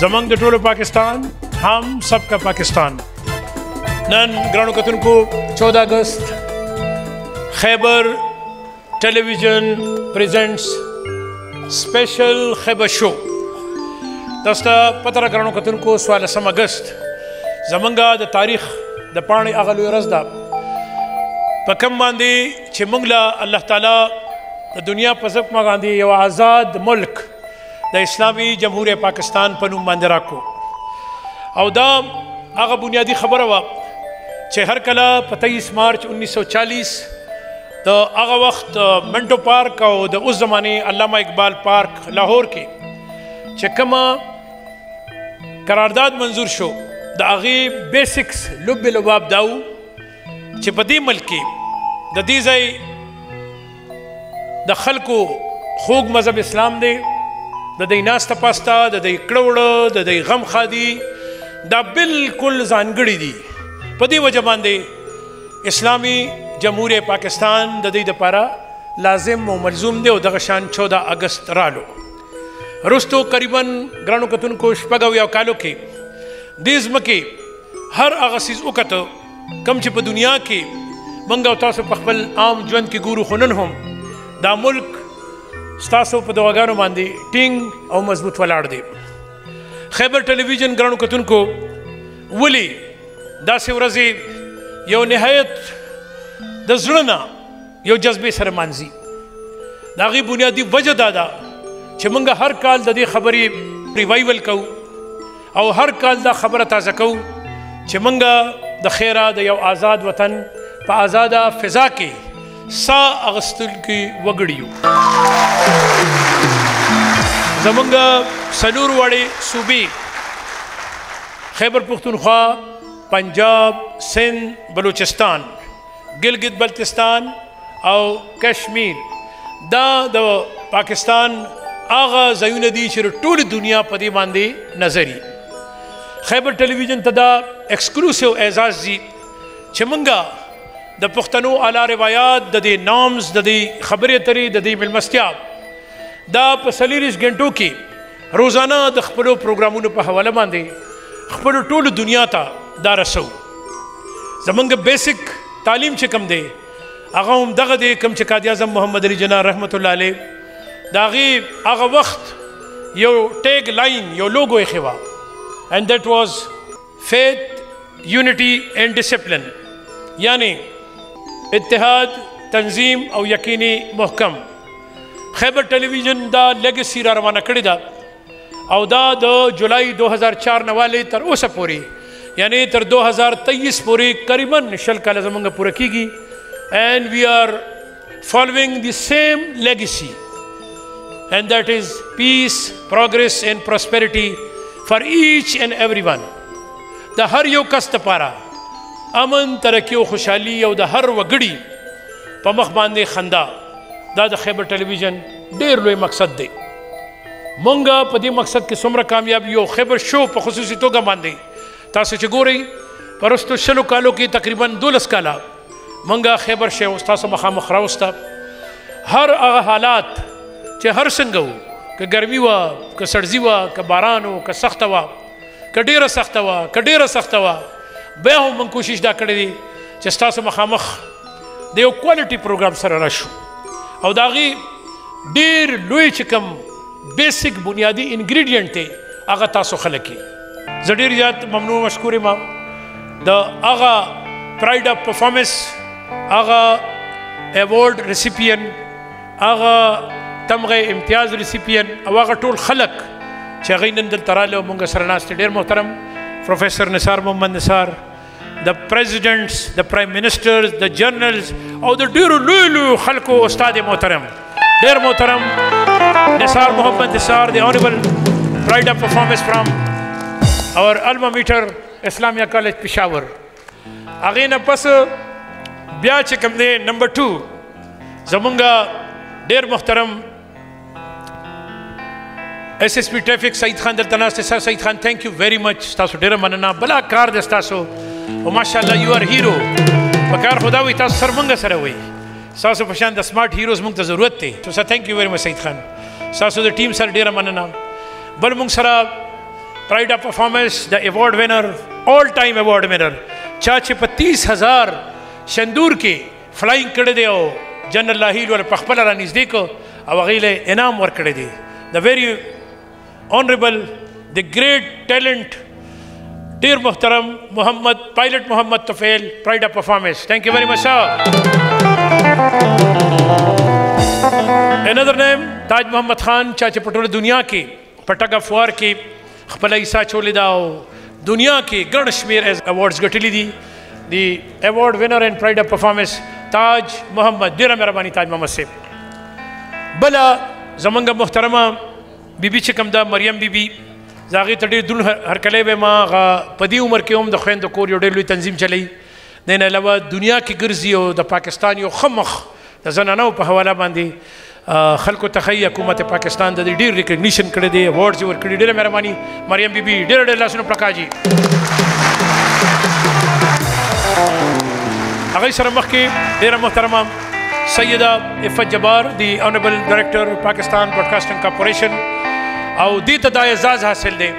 زمنگ ٹول پاکستان ہم سب کا پاکستان نن گرانو کتن کو 14 اگست خیبر ٹیلی ویژن پریزنٹس اسپیشل خیبر شو دستا پترہ گرانو کتن کو 16 اگست زمنگا دا تاریخ دا پانی اغلوی رز دا پکم باندی چھ منگلا اللہ تعالی دا دنیا پزک ما گاندی یو آزاد ملک دا اسلامی جمہوریہ پاکستان پنوم باندې راکو او دا هغه بنیادی خبره وا چې هر کله په 23 مارچ 1940 د هغه وخت منټو پارک او د اوس زمانې علامه اقبال پارک لاهور کې چې کومه قرارداد منظور شو د هغې بیسکس لب لباب داو چې په دې ملک کې د دې ځای د خلکو خوږ مذهب اسلام دی د دې ناسته پاسته د دې کړوړه د دې غم خادي دا بالکل ځانګړي دي په دې وجه باندې اسلامي جمهوریت پاکستان د دې لپاره لازم او ملزوم دی او دغه شان 14 اگست رالو رستو تقریبا ګرانو کتونکو شپږ یو کالو کې د ځمکې هر هغه څیز وکته کم چې په دنیا کې منګه او تاسو په خپل عام ژوند کې ګورو خنن هم دا ملک ستاسو په دواګانو باندې ټینګ او مضبوط ولاړ دی خیبر ټیلی ویژن ګرانو کتونکو ولي داسې ورځې یو نهایت د زړه نه یو جذبې سره مانځي د هغې بنیادي وجه دا ده چې موږ هر کال د دې خبرې ریوایول کوو او هر کال دا خبره تازه کوو چې موږ د خیره د یو آزاد وطن په آزاده فضا کې سا اغسطل کی وگڑیو زمنگا سنور وڑی صوبی خیبر پختونخوا پنجاب سندھ بلوچستان گلگت بلتستان او کشمیر دا دا پاکستان آغا زیون دی چر ټول دنیا پدی باندی نظری خیبر ٹیلی ویژن تدا ایکسکلوسیو اعزاز دی چمنگا د پښتنو اعلی روایات د دې نامز د دې خبرې اترې د دې ملمستیا دا په 40 غنټو کې روزانه د خپلو پروګرامونو په حواله باندې خپلو ټولو دنیا ته دا رسو زمونږ بیسک تعلیم چې کم دی هغه هم دغه دی کوم چې قائد اعظم محمد علي جناح رحمت الله علیه د هغې هغه وخت یو ټیګ لاین یو لوګو یې ښیوه اینډ دیټ واز فیت یونیټي اینډ ډسپلن یعنی اتحاد تنظیم او یقینی محکم خیبر ٹیلی ویژن دا لیگسی را روانه کړې ده او دا د جولای 2004 نه والې تر اوسه پورې یعنی تر 2023 پورې قریباً شل کاله زموږ پوره کیږي اینڈ وی آر فالوئنگ دی سیم لیگسی اینڈ دیٹ از پیس پروگریس اینڈ پراسپیریٹی فار ایچ اینڈ ایوری ون د هر یو کس لپاره امن ترقی او خوشحالی او د هر وګړي په مخ باندې خندا دا د خیبر ټیلی ویژن ډېر لوی مقصد دی مونږ په دې مقصد کې څومره کامیاب یو خیبر شو په خصوصي توګه باندې تاسو چې ګورئ په وروستو 6 کالو کې تقریباً 12 کاله مونږ خیبر شو تاسو مخامخ راوسته هر هغه حالات چې هر څنګه وو که ګرمي وه که سړزي وه که باران وو که سخته وه که ډېره سخته وه که ډېره سخته وه بیا هم من کوشش دا کړی دی چې ستاسو مخامخ د یو کوالټي پروګرام سره راشو او د هغې ډېر لوی چې کوم بیسک بنیادي انګریډینټ دی هغه تاسو خلک یې زه ډېر زیات ممنون مشکور یم د هغه پراید اف پرفارمنس هغه ایوارډ ریسیپین هغه تمغه امتیاز ریسیپین او هغه ټول خلک چې هغوی نن دلته راغلي او موږ سره ناست دي ډېر محترم پروفیسر نثار محمد نثار د پریزیډنټس د پرایم منسټرز د جنرالز او د ډېرو لویو لویو خلکو استاد محترم ډېر محترم نثار محمد نثار د آنریبل پراید اف پرفارمنس فرام اور الما میټر اسلامیہ کالج پشاور هغې نه پس بیا چې کوم دی نمبر 2 زمونږ ډېر محترم SSP ٹریفک سعید خان دلته ناست دی سر سعید خان تھینک یو ویری مچ ستاسو ډېره مننه بلا کار دی ستاسو او ماشاءالله یو آر هیرو په کار خدا وي تاسو سر موږ سره وي ستاسو په شان د سمارټ هیروز موږ ته ضرورت دی سر تھینک یو ویری مچ سعید خان ستاسو د ټیم سره ډېره مننه بل موږ سره pride of performance, the award winner, all-time award winner, 4,35,000 شندور کې فلاینګ کړی دی او جنرال لاهیل ور په خپل را نږدې کو او هغې له انعام ورکړی دی. The very honourable, the great talent, dear محترم محمد پائلٹ محمد طفیل, pride of performance. Thank you very much, sir. Another name, تاج محمد خان, چې په ټوله دنیا کې په ټګ اف وار کې خپل حصہ چولې دا او دنیا کې ګڼ شمېر ایوارډز ګټلي دي. The award winner and pride of performance, Taj Muhammad. Dear Mirabani Taj Muhammad Sahib. Bala Zamanga Muhtarama Bibi Chikamda Maryam Bibi Zaghi Tadir Dun Harkalebe Ma Padi Umar Keom the Khan the Kori Odelu Tanzim Chali. Then Alawa Dunya Ki Girzio the Pakistani Khamakh the Zananao Pahawala Bandi Khalko Takhaya Kumate Pakistan the dear recognition credit awards you were credit. Dear Mirabani Maryam Bibi. Dear Lasno Prakaji. آغای سرمخ کی دیر محترمہ سیدہ افت جبار دی آنریبل ڈائریکٹر پاکستان براڈکاسٹنگ کارپوریشن او دی تا دا اعزاز حاصل دیں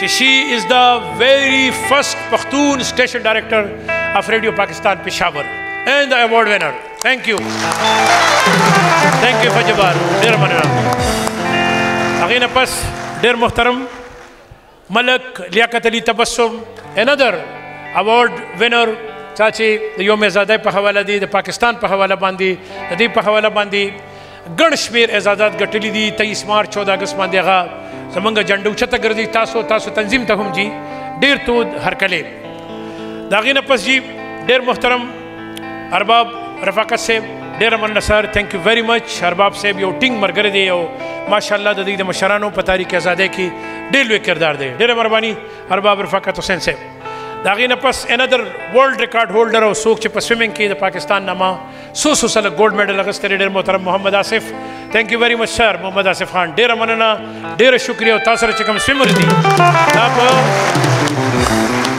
چی شی از دا ویری فرسٹ پختون اسٹیشن ڈائریکٹر آف ریڈیو پاکستان پشاور اینڈ دا ایوارڈ ونر. تھینک یو. تھینک یو افت جبار. دیر منرام آغین پس دیر محترم ملک لیاقت علی تبسم another award winner چاچی یوم ازادای په حواله دی د پاکستان په حواله باندې د دې په حواله باندې ګڼ شمېر ازادات ګټلي دي. 23 مارچ 14 اگست باندې هغه زمونږ جنډه اوچته ګرځي. تاسو تنظیم ته هم جي ډېر تود هرکلی. د هغې نه پس جي ډېر محترم ارباب رفاقت صاحب ډېره مننه سر. تھینک یو ویری مچ. ارباب صاحب یو ټینګ ملګری دی او ماشاءالله د دوی د مشرانو په تاریخ ازادۍ کې ډېر لوی کردار دی. ډېره مهرباني ارباب رفاقت حسین صاحب. داغی نپس another world record holder او سوک چی پا swimming کی دا پاکستان نما 100 سال گولڈ میڈل اگستری دیر محترم محمد آصف. thank you very much sir محمد آصف خان. دیر مننا دیر شکریہ و تاثر چکم swimmer دی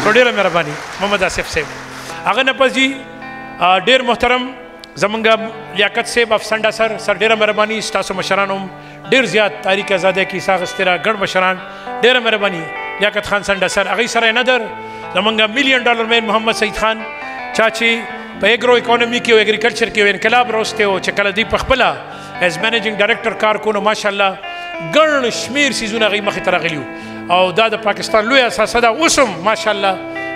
تو دیر مہربانی محمد آصف صاحب. آغا نپس جی دیر محترم زمنگا لیاقت صاحب افسنڈا سر. سر دیر مہربانی ستاسو مشرانم دیر زیاد تاریخ ازادی کی ساغسترہ گڑ مشران. دیر مہربانی لیاقت خان سنڈا سر. آغی سر another زمانگا ملیون ڈالر مین محمد سعید خان چاچی پا ایگرو اکانومی کی و ایگریکلچر کی و انقلاب روستے ہو چکل دی پخپلا ایز مینیجنگ ڈائریکٹر کارکونو ماشاءاللہ گرن شمیر سیزون اگی مخی ترغلیو او داد پاکستان لوی اساسا دا اسم ماشاءاللہ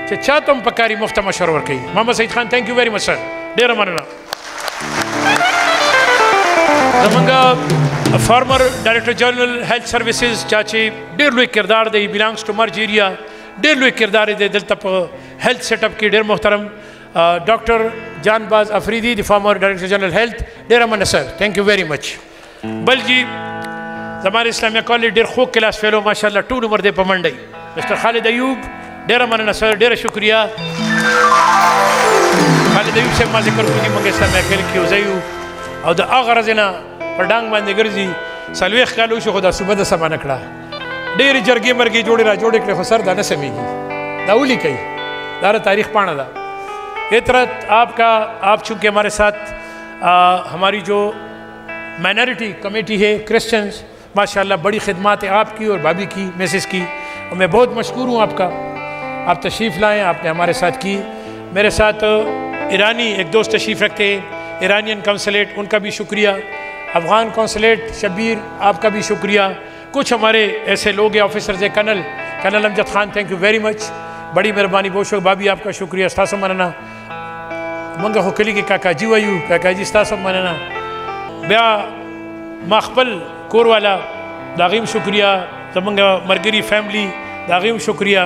چی چاہتم پکاری مفت مشرور کی محمد سعید خان. thank you very much sir. دیر مننا زمانگا فارمر ڈائریکٹر جنرل ہیلتھ سروسز چاچی دیر لوی کردار دی بلانگس ٹو مرجیریا دیر لوی کردار دی دلته په هیلث سیټ اپ کې. ډېر محترم ډاکټر جانباز افریدی دی فارمر ډایریکټر جنرل هیلث. ډېر مننه سر. تھینک یو ویری مچ. بل جی زموږ اسلامیه کالج ډېر خوږ کلاس فیلو ماشاءالله ټول عمر دی په منډۍ مسټر خالد ایوب. ډېر مننه سر. ډېر شکریه خالد ایوب صاحب. ما ذکر کوجي موږ اسلامیه کالج کې یو ځای یو او د هغه ورځې نه په ډانګ باندې ګرځي. 40 کاله شو خو دا صوبه د سمانه کړه. ډېرې جرګې مرګې جوړې را جوړې کړې خو سر دا نه سمیږي. دا ولې کوي؟ دا تاریخ پاڼه ده. اطرت آپ کا آپ چونکہ ہمارے ساتھ ہماری جو مائنورٹی کمیٹی ہے کرسچنز ماشاءاللہ بڑی خدمات آپ کی اور بھابھی کی میسز کی اور میں بہت مشکور ہوں آپ کا. آپ تشریف لائیں آپ نے ہمارے ساتھ کی. میرے ساتھ ایرانی ایک دوست تشریف رکھتے ہیں ایرانین کونسلیٹ ان کا بھی شکریہ. افغان کونسلیٹ شبیر آپ کا بھی شکریہ. کچھ ہمارے ایسے لوگ ہیں آفیسرز کنل امجد خان. تھینک یو ویری مچ. بڑی مہربانی بہت شکریہ بابی آپ کا شکریہ. استاسو مننا منگا ہوکلی کے کاکا جی ویو کاکا جی استاسو مننا بیا مخبل کوروالا داغیم شکریہ. زمنگا مرگری فیملی داغیم شکریہ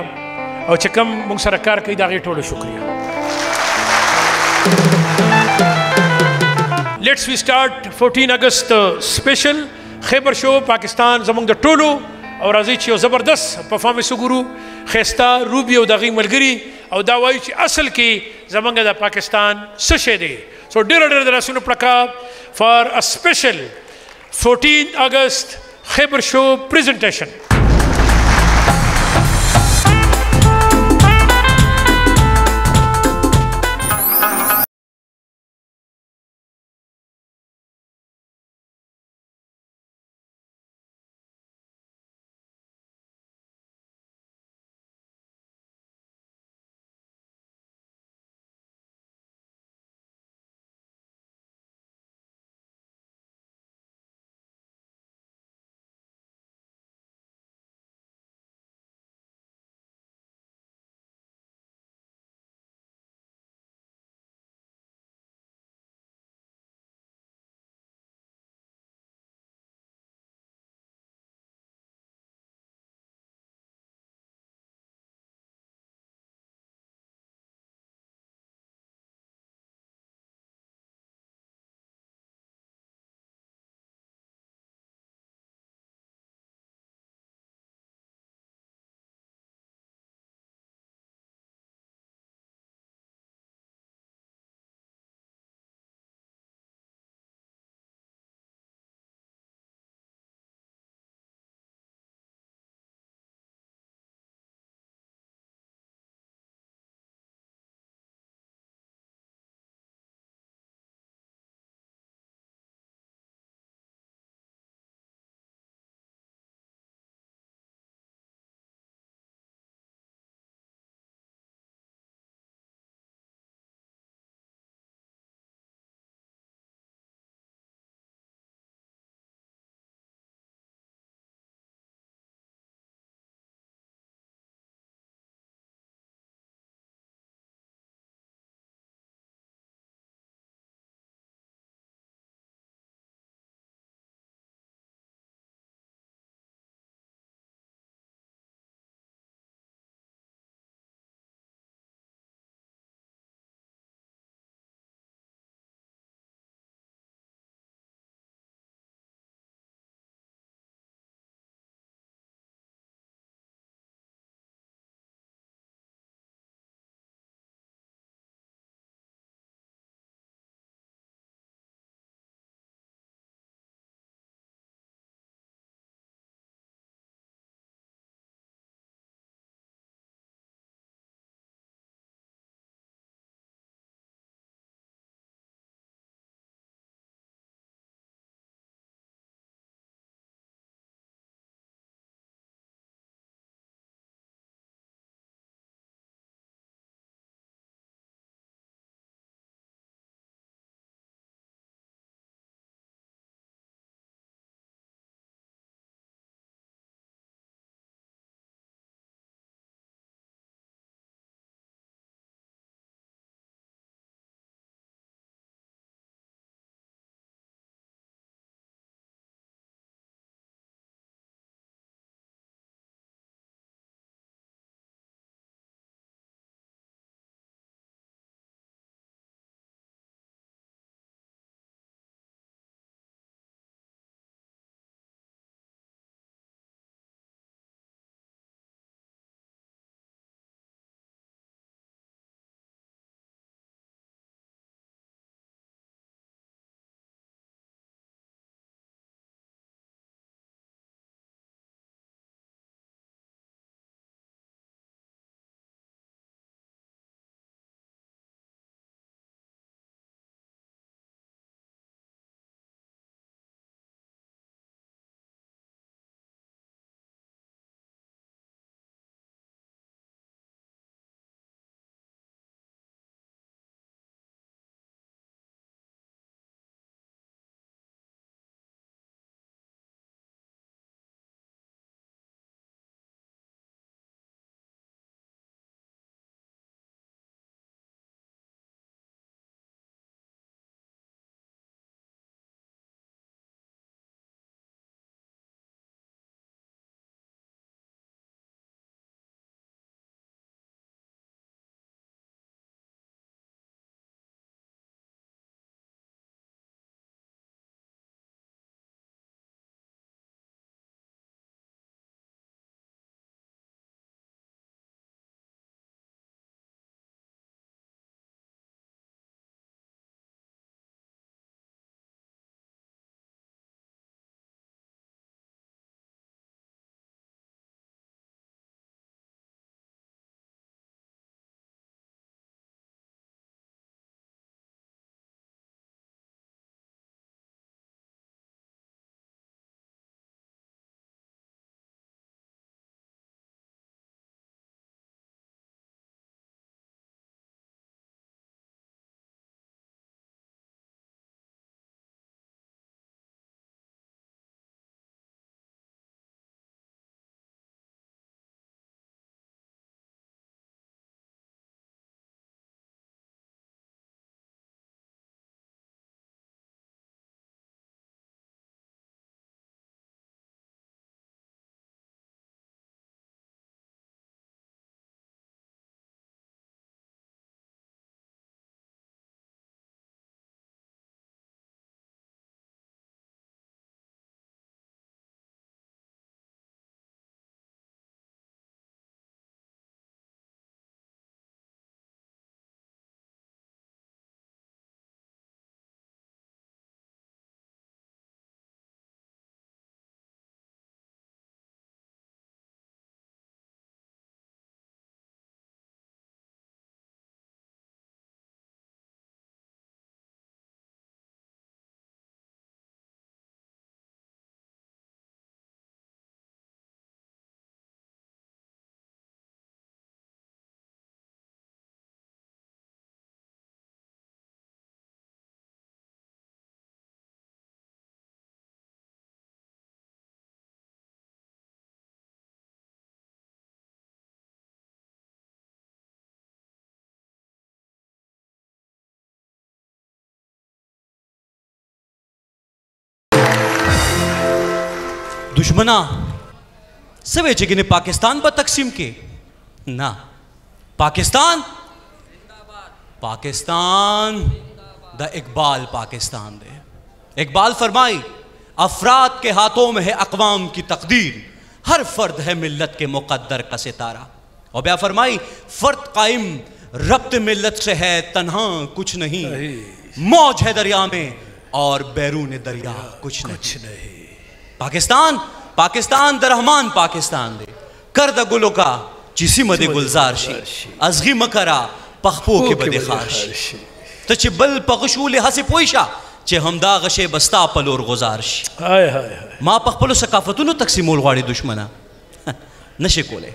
اور چکم منگ سرکار کئی داغی ٹولو شکریہ. لیٹس وی سٹارٹ 14 اگست سپیشل خیبر شو پاکستان زمونږ د ټولو او راځئ چې یو زبردست پرفارمنس وګورو. ښایسته روبي او د هغې ملګري او دا وایي چې اصل کې زمونږ د پاکستان څه شی دی. سو ډېره لاسونه پړکه فار ا سپیشل 14 اگست خیبر شو پریزنټیشن. دشمنا سوے جگہ نے پاکستان با تقسیم کے نا پاکستان پاکستان دا اقبال پاکستان دے اقبال فرمائی افراد کے ہاتھوں میں ہے اقوام کی تقدیر ہر فرد ہے ملت کے مقدر کا ستارہ اور بیا فرمائی فرد قائم ربط ملت سے ہے تنہا کچھ نہیں موج ہے دریا میں اور بیرون دریا کچھ نہیں پاکستان پاکستان در رحمان پاکستان دے کرد گلو کا چیسی مدے گلزار شی ازغی مکرہ پخپو کے بدے خار شی تو چی بل پغشو لحا سے پویشا چی ہمدا غش بستا پلور گزار شی ما پخپلو ثقافتونو تقسیمول غاڑی دشمنا نشکولے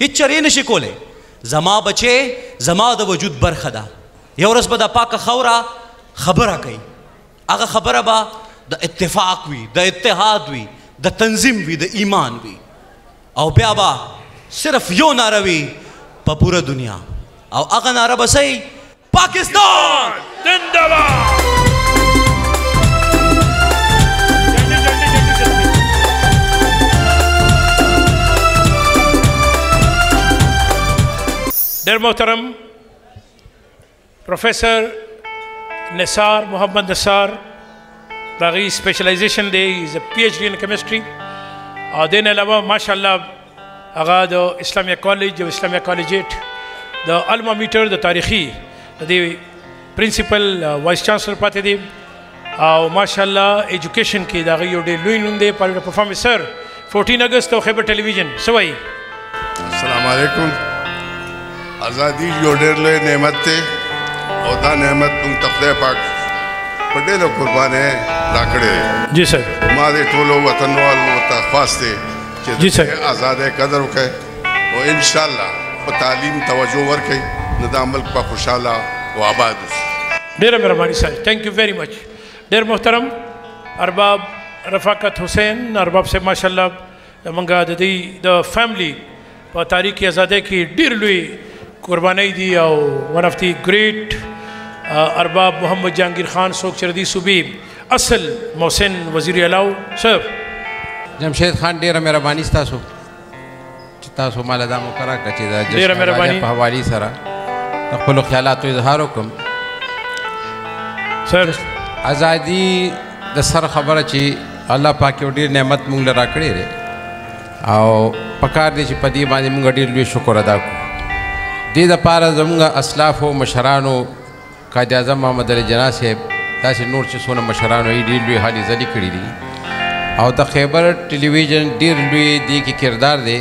ہیچ چرے نشکولے زما بچے زما دا وجود برخدا یورس با دا پاک خورا خبرہ کئی آگا خبرہ با دا اتفاق وی دا اتحاد وی دا تنظیم وی دا ایمان وی او بیا با صرف یو نعرہ وی پا پورا دنیا او آگا نعرہ بسائی پاکستان زندہ باد در محترم پروفیسر نثار محمد نثار داغی سپیشلائزیشن دے از اے پی ایچ ڈی ان کیمسٹری اور دین علاوہ ماشاءاللہ آغا دو اسلامیہ کالج جو اسلامیہ کالجیٹ دو علما میٹر دو تاریخی دے پرنسپل وائس چانسلر پاتے دے اور ماشاءاللہ ایجوکیشن کی داغی یو ڈے لوئن لون دے پرفارمنسر 14 اگست تو خیبر ٹیلی ویژن سوائی السلام علیکم آزادی یو ڈے لوئے نعمت تے اور دا نعمت تم تقدر پاک پڑھے لو قربانے راکڑے جی سر مادے ٹولو وطنوال موتا خواست دے جی سر آزادے قدر ہوکے اور انشاءاللہ پا تعلیم توجہ ورکے ندا ملک پا خوشحالہ و آباد دیر مرمانی سر تینک یو ویری مچ دیر محترم ارباب رفاقت حسین ارباب سے ماشاءاللہ منگا دی دا فیملی پا تاریخ آزادے کی دیر لوی قربانے دی اور ون آف دی گریٹ ارباب محمد جانگیر خان سوک چردی صوبی اصل محسن وزیر علاو سر جمشید خان دیرہ میرا بانی ستاسو چتاسو مالا دا مکرہ کچی دا جشن راجہ پہوالی سرا تقبلو خیالاتو اظہارو کم سر ازادی دا سر خبر چی اللہ پاکیو دیر نعمت مونگ لرا کری رے آو پکار دی چی پدی بانی مونگا دیر لوی شکر ادا کو دی دا پارا زمونگا اسلاف و مشرانو قائد اعظم محمد علی جناح صاحب تاسی نور چی سونا مشرانو ای دیر لوی حالی زلی کری دی او دا خیبر ٹیلی ویژن دیر لوی دی کی کردار دی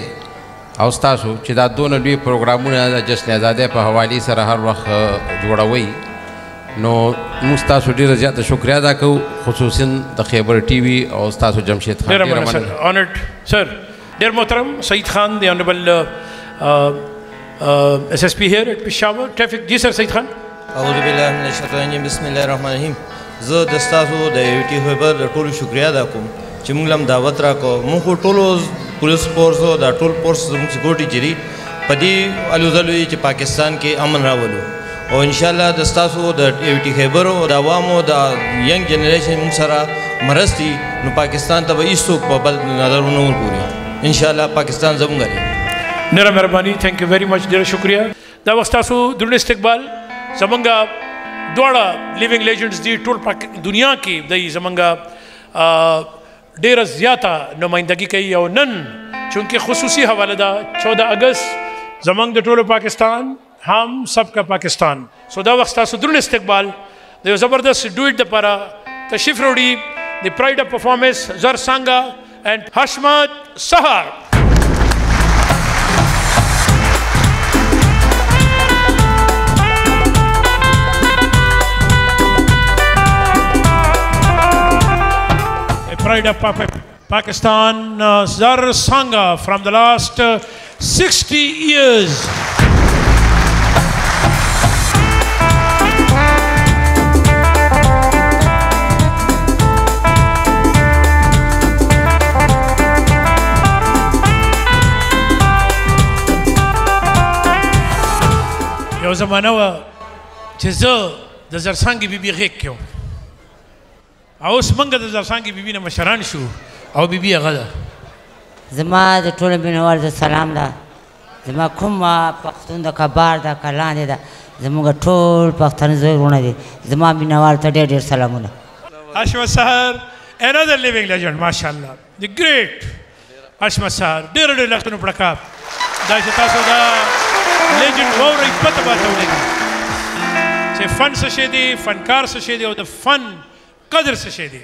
او ستاسو چی دا دون لوی پروگرامون جشن آزادی پا حوالی سر هر وقت جوڑا وی نو ستاسو دیر زیادہ شکریہ دا کو خصوصاً دا خیبر ٹی وی او ستاسو جمشید خان دیر امان آنرد سر دیر محترم سعید خان دی آنریبل ایس ایس پی ہیر ایٹ پشاور ٹریفک جی سر سعید خان اعوذ باللہ من الشیطان الرجیم بسم اللہ الرحمن الرحیم زد دستاسو دا AVT Khyber دا ٹول شکریہ دا کم چی منگلم دعوت راکو منگو ٹولو پولیس پورسو دا ٹول پورس منگ سکوٹی جری پدی علوزلوی چی پاکستان کے امن راولو اور انشاءاللہ دستاسو دا AVT Khyber دا عوامو دا ینگ جنریشن منگ سرا مرستی نو پاکستان تا با ایس سوک پا بل نظر نور پوری انشاءاللہ پاکستان زبون گری نیرہ مہربانی تھینک یو ویری مچ دیر شکریہ دا وستاسو درن استقبال زمانگا دوڑا لیونگ لیجنڈز دی ٹول دنیا کی دی زمانگا دیر زیادہ نمائندگی کئی او نن چونکہ خصوصی حوالہ دا 14 اگست زمانگ دا ٹول پاکستان ہم سب کا پاکستان سو دا وقت تاسو درن استقبال دیو زبردست ڈویٹ دا پارا تشریف روڑی دی پرائیڈ اپ پرفارمنس زر سانگا اینڈ حشمت سہار Pride of Pakistan Zar Sangha from the last 60 years. Yo zamanawa chizo the Zar Sanghi bibi ghekyo. اوس منگا دا زرسانگی بیبی نمشران شو او بیبی اغدا زما د ټول بنور د سلام دا زما کومه پښتون د کبار د کلان دا زموږ ټول پښتون زویونه دي زما بنور ته ډېر ډېر سلامونه. Ashma Sahar, another living legend, mashallah. The great Ashma Sahar, ډېر ډېر لختونو پړکا دا چې تاسو دا legend ووره پته باندې ولګي چې فن څه شي دي فنکار څه شي دي او د فن قدر څه شي دي.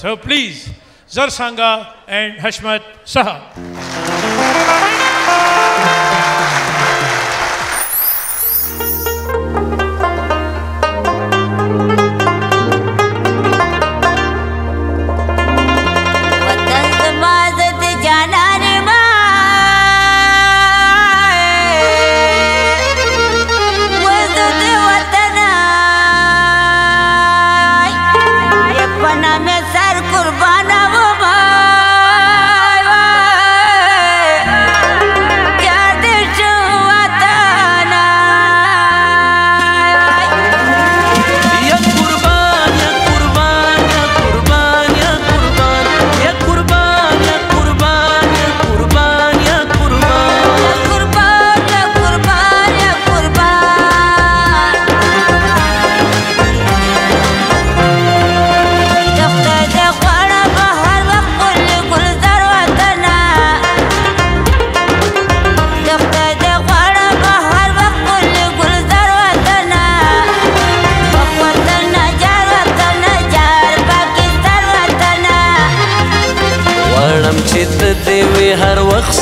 So please Zarsanga and Hashmat Sahar.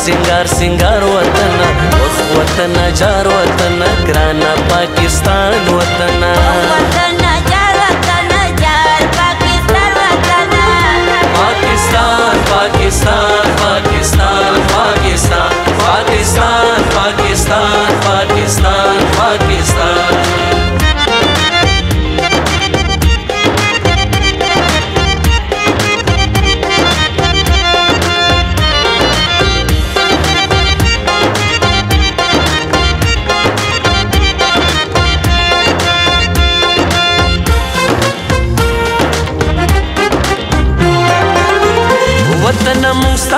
سنگار سنگار وطن وخ وطن جار وطن گرانا پاکستان وطن وطن جار وطن جار پاکستان وطن پاکستان پاکستان پاکستان پاکستان پاکستان پاکستان پاکستان پاکستان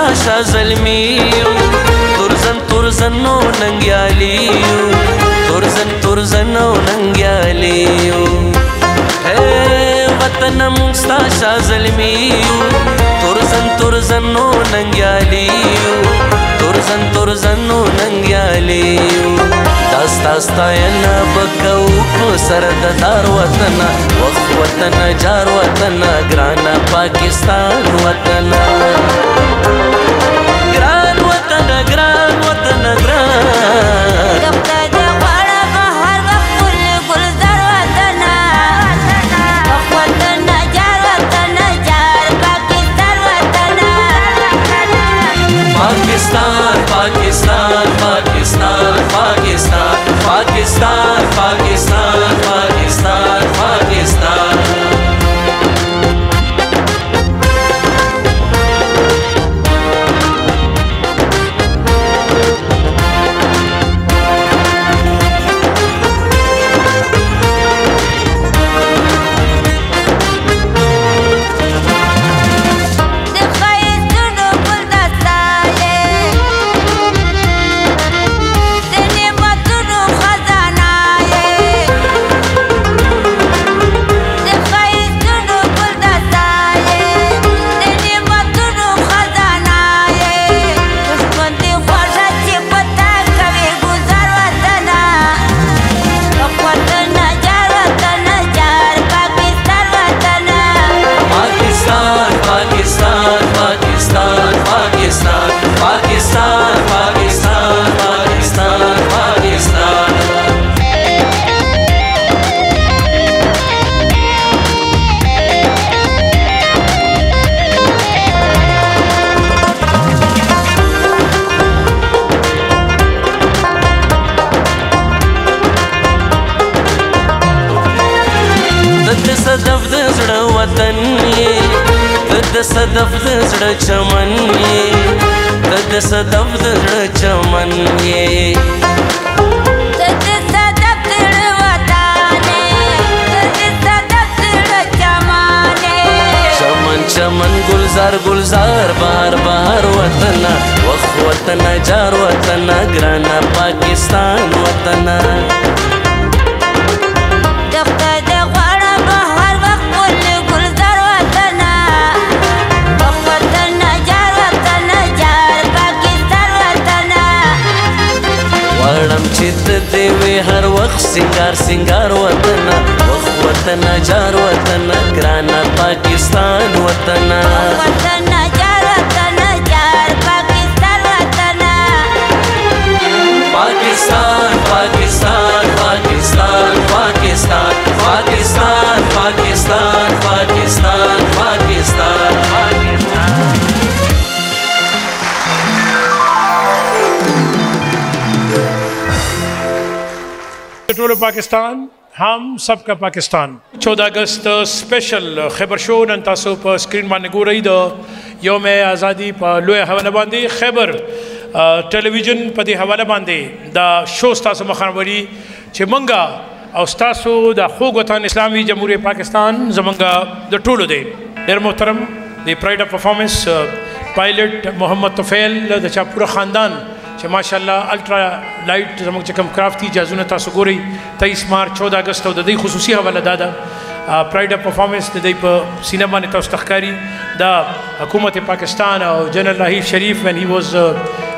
ستا ظلمیو ترزن ترزنو ننگیالیو ترزن ترزنو ننگیالیو اے وطنم ستا ظلمیو ترزن ترزنو ننگیالیو ترزن ترزنو ننگیالیو داستا ستاینا بکو کو سردار وطن وخ وطن جار وطن گرانا پاکستان وطن گران وطن گران دفتا جوارا بہر وقل گلزار وطن وطن جار پاکستان وطن پاکستان پاکستان پاکستان پاکستان پاکستان پاکستان پاکستان پاکستان صدف دزړ چمن یې د صدف دزړ چمن یې د صدف دزړ وطانه د صدف دزړ چمن یې چمن چمن ګل گلزار گلزار بار بار وطنا وخ وطنا جار وطنا گرانا پاکستان وطنا هر وقت سنگار سنگار وطنا وخ وطنا جار وطنا گرانا پاکستان وطنا وطنا جار وطنا جار پاکستان وطنا پاکستان پاکستان پاکستان پاکستان پاکستان پاکستان پاکستان پاکستان پاکستان ٹول پاکستان ہم سب کا پاکستان 14 اگست سپیشل خیبر شو نن تاسو په سکرین باندې ګورئ د یوم ازادي په لوی حواله باندې خیبر ټلویزیون په دې حواله باندې دا شو تاسو مخانوري چې منګه او تاسو د خوګوتان اسلامي جمهوریت پاکستان زمونږ د ټولو دی ډېر محترم د پرایډ اف پرفارمنس پایلټ محمد طفیل د چا پورا خاندان چې ماشاءالله الټرا لایټ زموږ چې کوم کرافټي جازونه تاسو ګورئ 23 مارچ 14 اگست او د دې خصوصي حواله دا ده پرایډ اف پرفارمنس د دې په سینما باندې تاسو تخکاری د حکومت پاکستان او جنرال راحیل شریف وین هی واز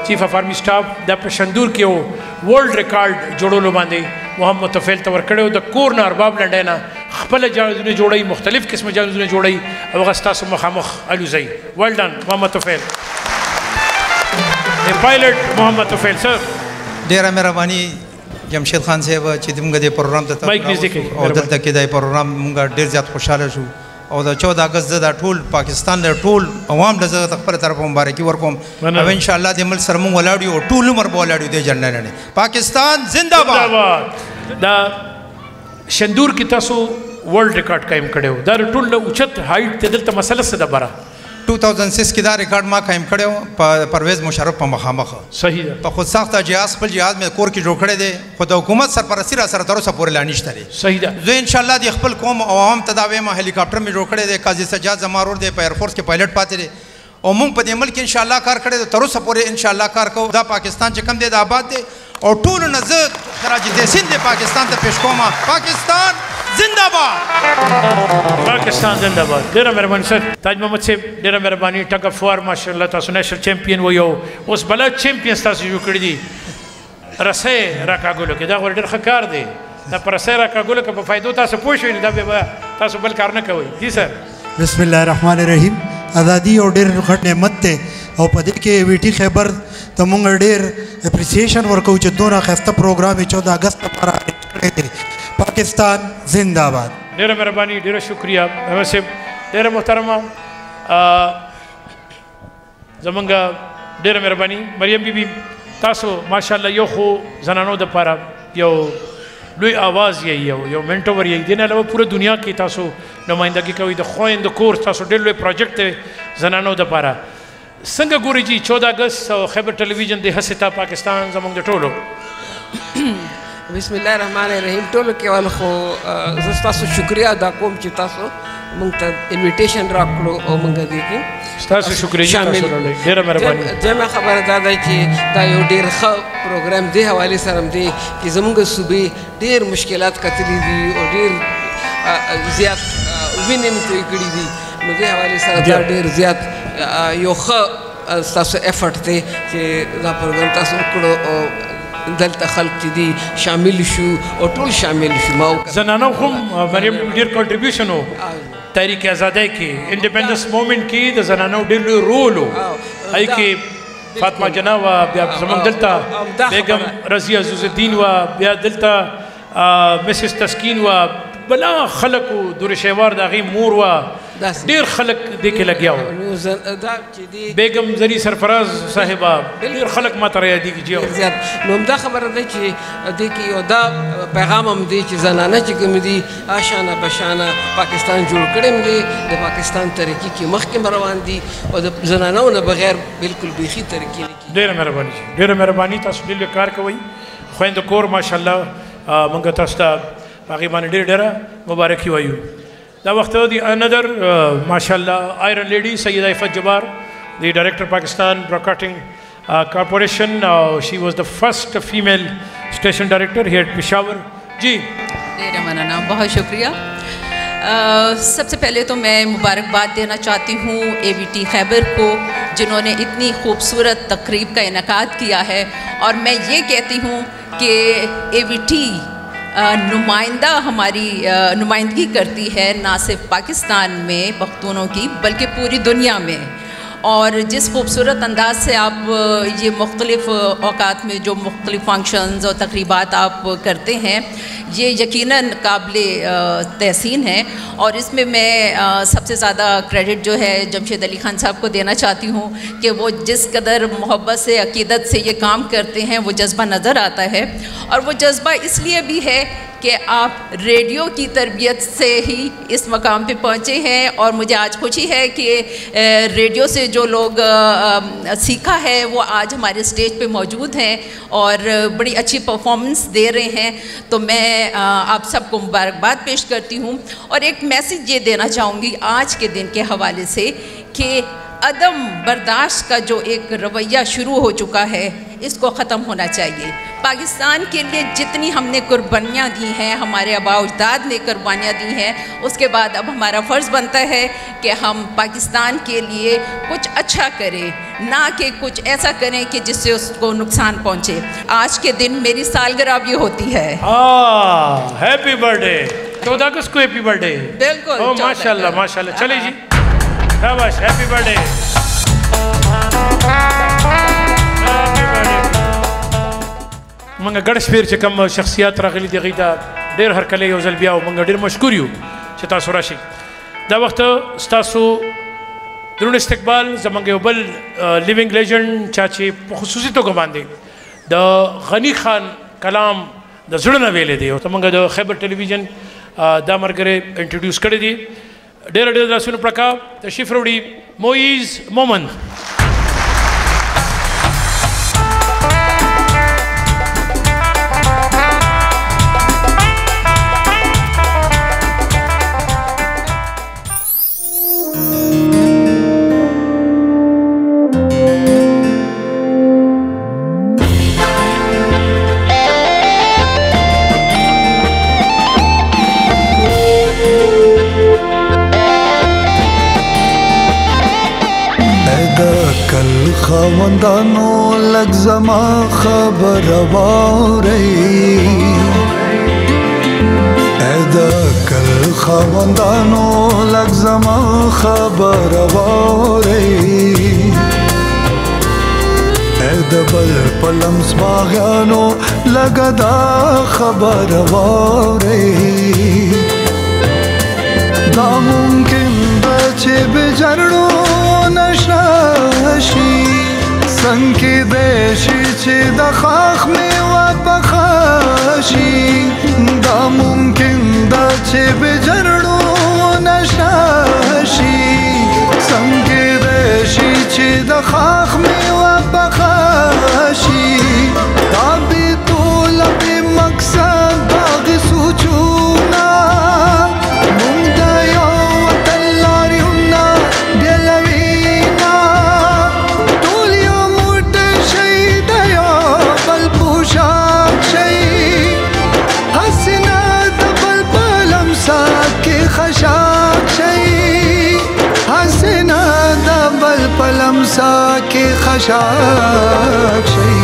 چیف اف آرمی سټاف د شندور کې ورلد ریکارډ جوړولو باندې محمد طفیل تور کړو د کورنر باب لنډینا خپل جازونه جوړي مختلف قسم جازونه جوړي او غستا سو مخامخ الوزي ولدان محمد طفیل پائلٹ محمد طفیل صاحب ډیره مهرباني جمشید خان صاحب چې موږ د پروګرام ته او دلته کې د پروګرام موږ ډیر زیات خوشاله شو او د 14 اگست د ټول پاکستان د ټول عوام له زړه خپل طرف مبارکي ورکوم او ان شاء الله د مل سر موږ ولاړو او ټول عمر ولاړو د جنډا نه پاکستان زنده باد دا شندور کې تاسو ورلد ریکارډ قائم کړو دا ټول اوچت هایټ ته دلته مسله سره برا 2006 کې دا ریکارډ ما قائم کړو په پرویز مشرف په مخامخ صحیح ده په خود ساخت جهاز خپل جهاز مې کور کې جوړ کړی دی خو د حکومت سرپرستی را سره تر اوسه پورې لا نشته دی صحیح ده زه ان شاء الله د خپل قوم او عوام ته دا وایم هلیکاپټر مې جوړ کړی دی قاضي سجاد زمارور دی په ایرفورس کې پایلټ پاتې دی او موږ په دې ملک ان شاء الله کار کړی دی تر اوسه پورې ان شاء الله کار کوو دا پاکستان چې کم دی دا آباد دی او ټول نزد خراج تحسین دی پاکستان ته پیش کوم پاکستان زندہ باد پاکستان زندہ باد ډیره مهرباني سر تاج محمد صاحب ډیره مهرباني ټک اف وار ماشاءالله تاسو نېشنل چمپیون ویو اوس بل چمپیونز تاسو جوړ کړی دي رسه راکاګولو کې دا ور ډېر ښه کار دی دا پر رسه راکاګولو کې په فائدو تاسو پوه شئ دا به تاسو بل کار نه کوئ جی سر بسم الله الرحمن الرحیم ازادي او ډېر غټ نعمت ته او په دې کې وی ټی خیبر ته موږ ډېر اپریسیشن ورکو چې دوه خسته پروګرام 14 اگست پر راځي کړی پاکستان زندہ باد ډیره مهرباني ډیره شکریہ احمد صاحب ډیره محترمه زمونږ ډیره مهرباني مریم بیبي تاسو ماشاءالله یو خو زنانو د پاره یو لوی آواز یې یو منټور یې دینه له پوره دنیا کې تاسو نمائندګي کوي د خویند کور تاسو ډېر لوی پروجیکټ زنانو د پاره څنګه ګوري جی 14 اگست خیبر ټلویزیون د هڅه پاکستان زمونږ د ټولو بسم الله الرحمن الرحیم ټولو کې ول خو زه تاسو شکریا ادا کوم چې تاسو موږ ته انویټیشن راکړو او موږ دې کې تاسو شکریا تاسو ډیره مهرباني زما خبره دا ده چې دا یو ډیر ښه پروګرام دی حواله سره دی چې زموږ صوبې ډیر مشکلات کتلې دي او ډیر زیات وینم ته کړې دي نو دې حواله سره ډیر زیات یو ښه تاسو افورت دی چې دا پروګرام تاسو کړو او دلته خلک چې دي شامل شو او ټول شامل شو ما زنانو خو مریم ډیر کنټریبیوشن وو تحریک آزادۍ کې انډیپندنس موومنټ کې د زنانو ډیر لوی رول وو هی کې فاطمه جنا و بیا زموږ دلته بیگم رضیه عزوز الدین و بیا دلته مسز تسکین و بلا خلک و دور شیوار د هغې مور و ډیر خلک دې کې لګیا بیگم زری سرفراز صاحبه ډیر خلک ماته رایادېږي جی نو همدا خبره ده چې دې کې یو دا پیغام هم دی چې زنانه چې کوم دي آشانه بشانه پاکستان جوړ کړی هم دی د پاکستان ترقي کې مخکې روان دي او د زنانو نه بغیر بالکل بیخي ترقي نه کوي ډیره مهرباني جی ډیره مهرباني تاسو ډېر کار کوئ خویند کور ماشاءالله موږ تاسو ته هغې باندې ډېره مبارکي وایو The another, mashallah, Iron Lady, Sayyida Ifat Jabbar, the Director of Pakistan Broadcasting Corporation. She was the first female station director here at Peshawar. Ji. सबसे पहले तो मैं मुबारकबाद देना चाहती हूँ AVT खैबर को जिन्होंने इतनी खूबसूरत तकरीब का इनकाद किया है और मैं ये कहती हूँ कि AVT नुमाइंदा हमारी नुमाइंदगी करती है ना सिर्फ पाकिस्तान में पख्तूनों की बल्कि पूरी दुनिया में और जिस खूबसूरत अंदाज से आप ये मुख्तलिफ औकात में जो मुख्तलिफ फंक्शंस और तकरीबात आप करते हैं ये यकीनन काबिले तहसीन है और इसमें मैं सबसे ज़्यादा क्रेडिट जो है जमशेद अली खान साहब को देना चाहती हूँ कि वो जिस कदर मोहब्बत से अकीदत से ये काम करते हैं वो जज्बा नज़र आता है और वो जज्बा इसलिए भी है कि आप रेडियो की तरबियत से ही इस मकाम पे पहुँचे हैं और मुझे आज खुशी है कि रेडियो से जो लोग सीखा है वो आज हमारे स्टेज पे मौजूद हैं और बड़ी अच्छी परफॉर्मेंस दे रहे हैं तो मैं आप सबको मुबारकबाद पेश करती हूँ और एक मैसेज ये देना चाहूँगी आज के दिन के हवाले से कि अदम बर्दाश्त का जो एक रवैया शुरू हो चुका है इसको ख़त्म होना चाहिए। पाकिस्तान के लिए जितनी हमने कुर्बानियाँ दी हैं हमारे आबा अजदाद ने कुर्बानियाँ दी हैं उसके बाद अब हमारा फ़र्ज़ बनता है कि हम पाकिस्तान के लिए कुछ अच्छा करें ना कि कुछ ऐसा करें कि जिससे उसको नुकसान पहुँचे। आज के दिन मेरी सालगिरह भी होती है। हैप्पी बर्थडे 14 अगस्त को। Happy birthday. बिल्कुल माशाल्लाह माशाल्लाह। चलिए जी शाबाश। Happy birthday. منگا گڑش پیر چه کم شخصیات را غلی دیگی دا دیر هر کلی یوزل بیاو منگا دیر مشکوریو چه تاسو راشی دا وقت ستاسو درون استقبال زمانگه اوبل لیونگ لیجند چاچه خصوصی تو گمان دی دا غنی خان کلام دا زرن ویلی دی تا منگا دا خیبر ٹیلیویژن دا مرگره انٹروڈیوس کرده دی دیر دیر دراسون پرکا تشریف روڑی معیز مومند خواندانو لگ زما خبر واری ادا کل خواندانو لگ زما خبر واری ادا بل پلمس باغانو لگدا خبر واری دا ممکن بچه بجرنو نشاشی संकी देशी चे दखाख में वापखाशी दा मुमकिन दा चे बेजरडो नशाशी संकी देशी चे दखाख में वापखाशी ताबी तो लबी मकसद बाग सोचूना ساکه خشاک شی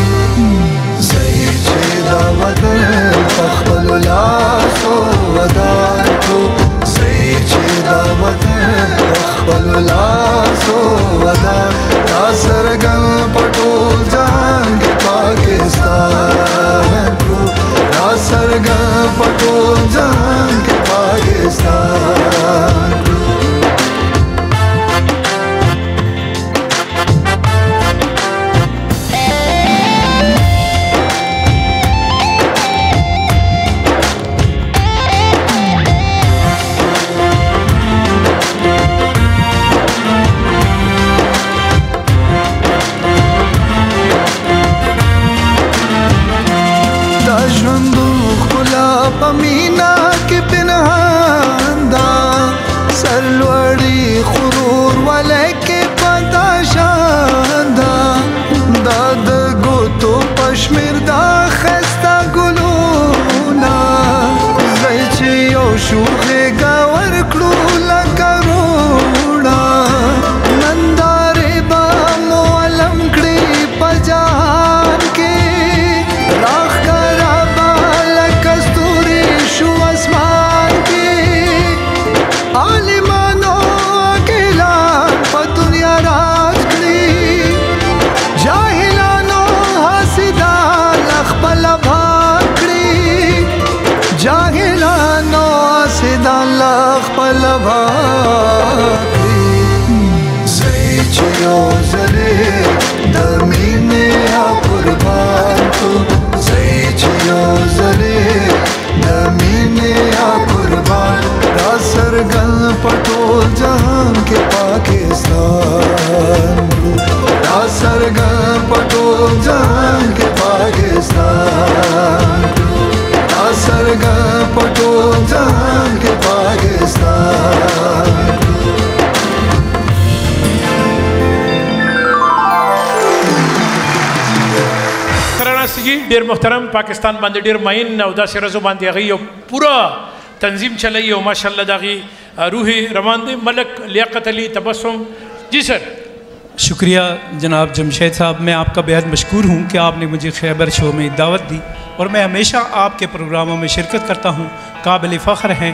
زی چه دامدن فخبل ولاس و ودار تو زی چه دامدن فخبل ولاس و ودار تاسرگن پتول جانگ پاکستان تو تاسرگن پتول جانگ پاکستان شندو خلا پمینا کی پنہان دا پر ڈول جہاں کے پاکستان. دیر محترم پاکستان باندې دیر ماین او داسې رزو باندې هغه یو پوره تنظیم چلایي او ماشاءالله د هغې روحي روان دی. ملک لیاقت علی تبسم جی سر. شکریہ جناب جمشید صاحب, میں آپ کا بہت مشکور ہوں کہ آپ نے مجھے خیبر شو میں دعوت دی اور میں ہمیشہ آپ کے پروگراموں میں شرکت کرتا ہوں, قابل فخر ہیں.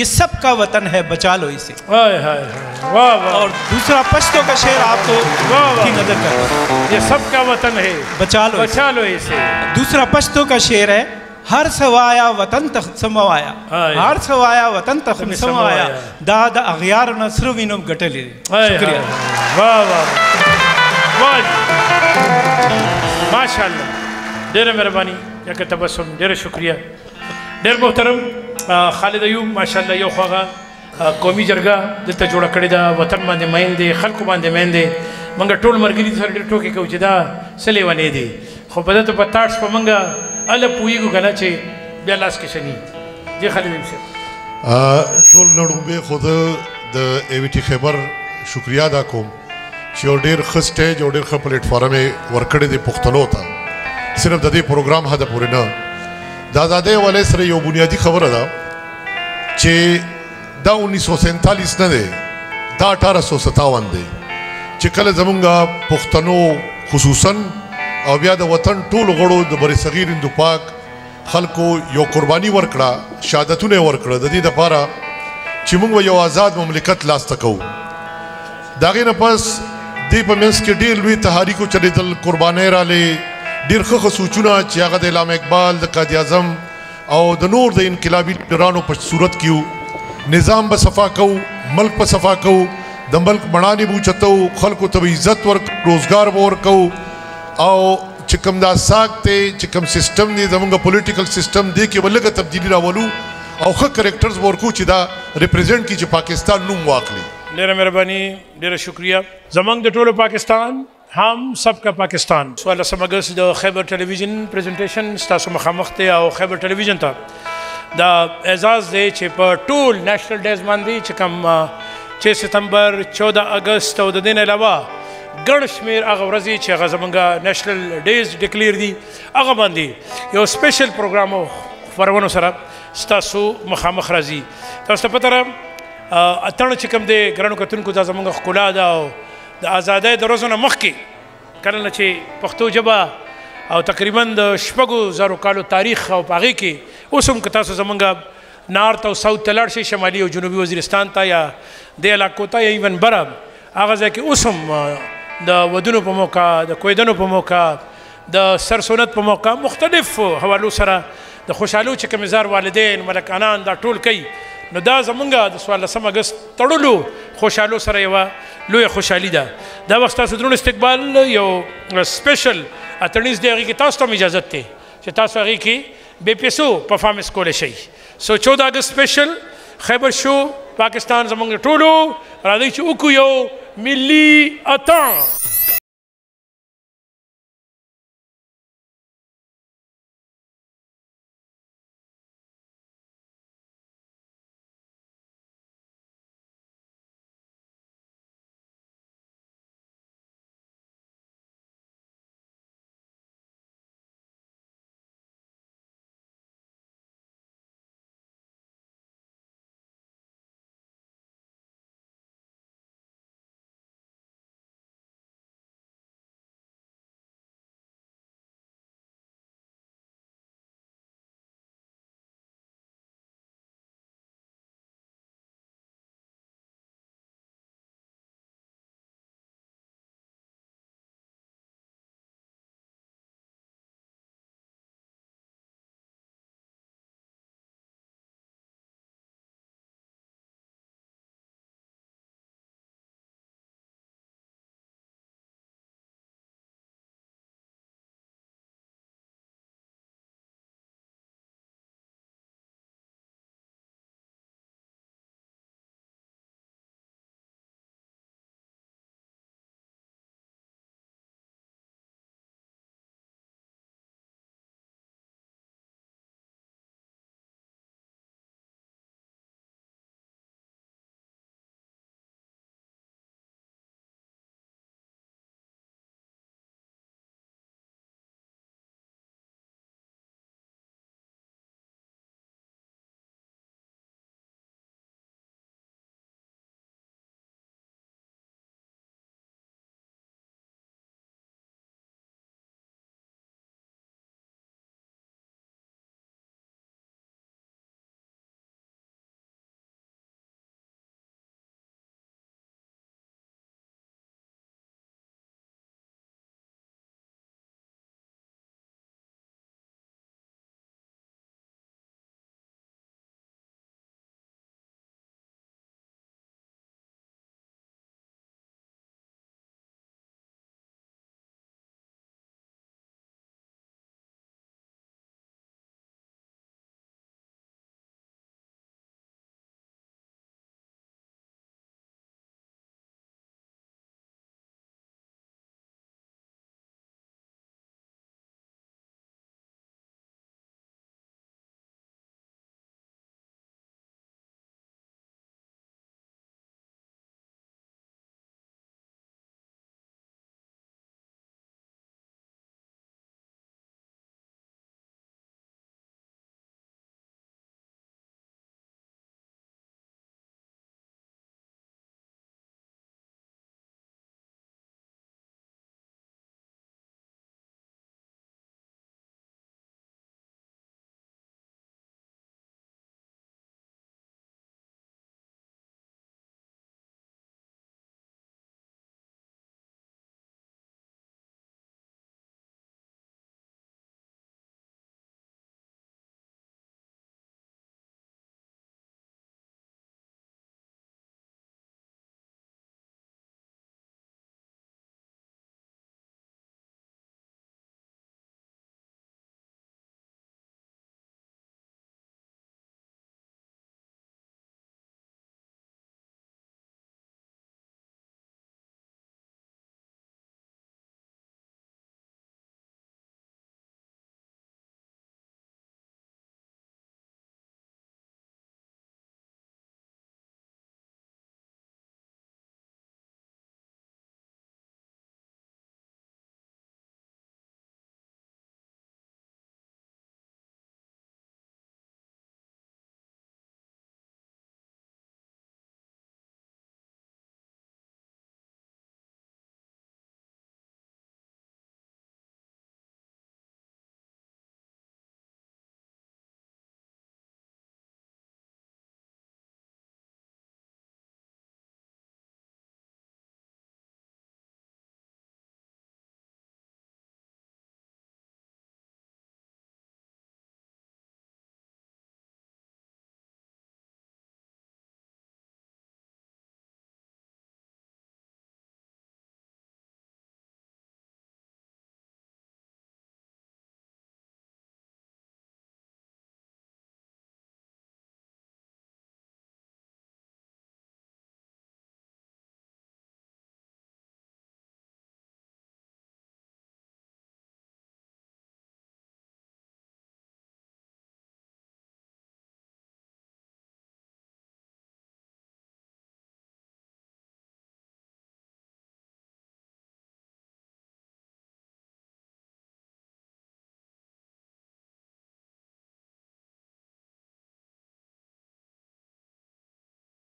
یہ سب کا وطن ہے بچا لو اسے. اور دوسرا پشتو کا شعر آپ کو کی نظر کرتا, یہ سب کا وطن ہے بچا لو اسے. دوسرا پشتو کا شعر ہے, ہر سوایا وطن سموایا, ہر سوایا وطن سموایا, داد اغیار نصر وینم گٹے لے. شکریہ. ماشاءاللہ دیر مہربانی یک تبسم, دیر شکریہ. دیر محترم خالد ایوب ماشاءاللہ یو خواغا قومی جرګه دلته جوړه کړې ده, وطن باندې مین دی, خلکو باندې مین دی. منګه ټول مرګري سره ډېر ټوکې کوو چې دا سلی ونې دی, خو په دته په تاټس په منګه هله پوهېږو که نه چې بیا لاس کې شني دی. خالد ایوب صاحب ټول نړومبې خو زه د ای وی ټي خیبر شکریه ادا کوم چې یو ډېر ښه سټیج او ډېر ښه پلیټفارم یې ورکړی دی پښتنو ته. صرف دا دی پروگرام ها دا پوری نه دا داده والی سر یو بنیادی خبره دا چه دا 1947 نه ده, دا 1857 ده چه کل زمونگا پختنو خصوصا او بیا دا وطن طول غړو دا بری صغیر اندو پاک خلکو یو قربانی ورکڑا, شهادتونه ورکڑا دا دی دا پارا چه مونگو یو آزاد مملکت لاستکو. دا غی نپس دی پا منس که دیر لوی تحاریکو چلی دل قربانه را لی دیر خخ سوچونا چی آغا دا علامه اقبال دا قائد-اعظم او دا نور دا انقلابی لیڈرانو پشت صورت کیو, نظام با صفا کو, ملک با صفا کو, دا ملک بنانی بوچتو, خلکو تب عزت ورک, روزگار ورکو. او چکم دا ساک تے چکم سسٹم دی زمونگا پولیٹیکل سسٹم دی که ولگا تبدیلی راولو او خخ کریکٹرز ورکو چی دا ریپریزنٹ کی چی پاکستان نوم واقع لی. دیر مہربانی, دیر شکریہ. زمانگ دا طول پاکستان ہم سب کا پاکستان. سوال سمگس دا خیبر ٹیلی ویژن پریزنٹیشن ستاسو مخامخ تے او خیبر ٹیلی ویژن تا دا اعزاز دے چھ پا ٹول نیشنل ڈیز ماندی چھ کم 6 ستمبر 14 اگست او دا دین علاوہ گن شمیر اغا ورزی چھ اغا زمانگا نیشنل ڈیز ڈکلیر دی اغا ماندی یو سپیشل پروگرام او فرونو سر ستاسو مخامخ رازی تاستا پتر اتن چھ کم دے گرانو کتن کو دا زمانگا خکولا دا او د آزادۍ د روزونه مخکې کله نه چې پښتو ژبه او تقریبا د 6,000 کالو تاریخ او په هغې کې اوس هم که تاسو زمونږ نارت او ساوت ته لاړ شئ, شمالي او جنوبي وزیرستان ته یا دې علاقو ته یا ایون بره هغه ځای کې اوس هم د ودونو په موقع, د کویدنو په موقع, د سرسونت په موقع مختلف حوالو سره د خوشحالو چې کومې زار والدین ملکانان دا ټول کوي. نو دا زمونږ د 14 اګست تړلو خوشحالو سره یوه لویه خوشحالي ده. دا وخت تاسو درون استقبال یو سپیشل اترنیز دی هغې کې تاسو ته هم اجازت دی چې تاسو هغې کې بې پیسو پرفارمنس کولی شئ. سو 14 اګست سپیشل خیبر شو پاکستان زمونږ ټولو راځئ چې وکړو یو ملي اتن.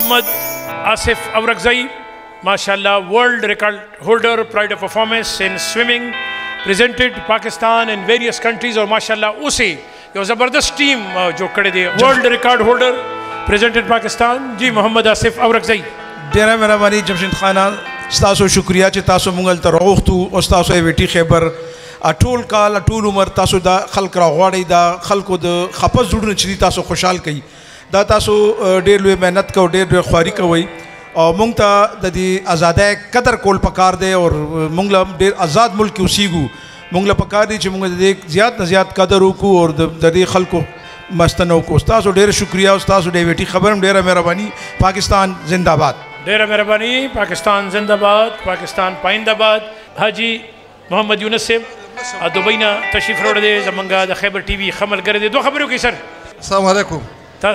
محمد آصف ابرگزئی MashaAllah world record holder pride of performance in swimming presented Pakistan in various countries aur MashaAllah usi jo zabardast team jo kade the world record holder presented Pakistan ji Mohammad Asif Abragzai dera mera wali Jamshed khana ustazo shukriya che taso mungal tarokh tu ustazo AVT Khyber atul kal atul umar taso da khalq ra ghwadi da khalq da khapaz judun chidi taso khushal kai da taso der lue mehnat ko der lue khwari ko wai اور مونگتا ددی آزادے قدر کول پکار دے اور مونگلا دیر آزاد ملک کی اسیگو مونگلا پکار دی چھ مونگلا دے زیاد نہ زیاد قدر کو اور ددی خلق کو مستنو کو استاد دیر شکریہ استاد دی ویٹی خبرم دیر مہربانی پاکستان زندہ باد دیر مہربانی پاکستان زندہ باد پاکستان پائندہ باد حاجی محمد یونس صاحب دبئی نا تشریف روڑ دے زمنگا دا خیبر ٹی وی خمل کر دے دو خبروں کی سر السلام علیکم تا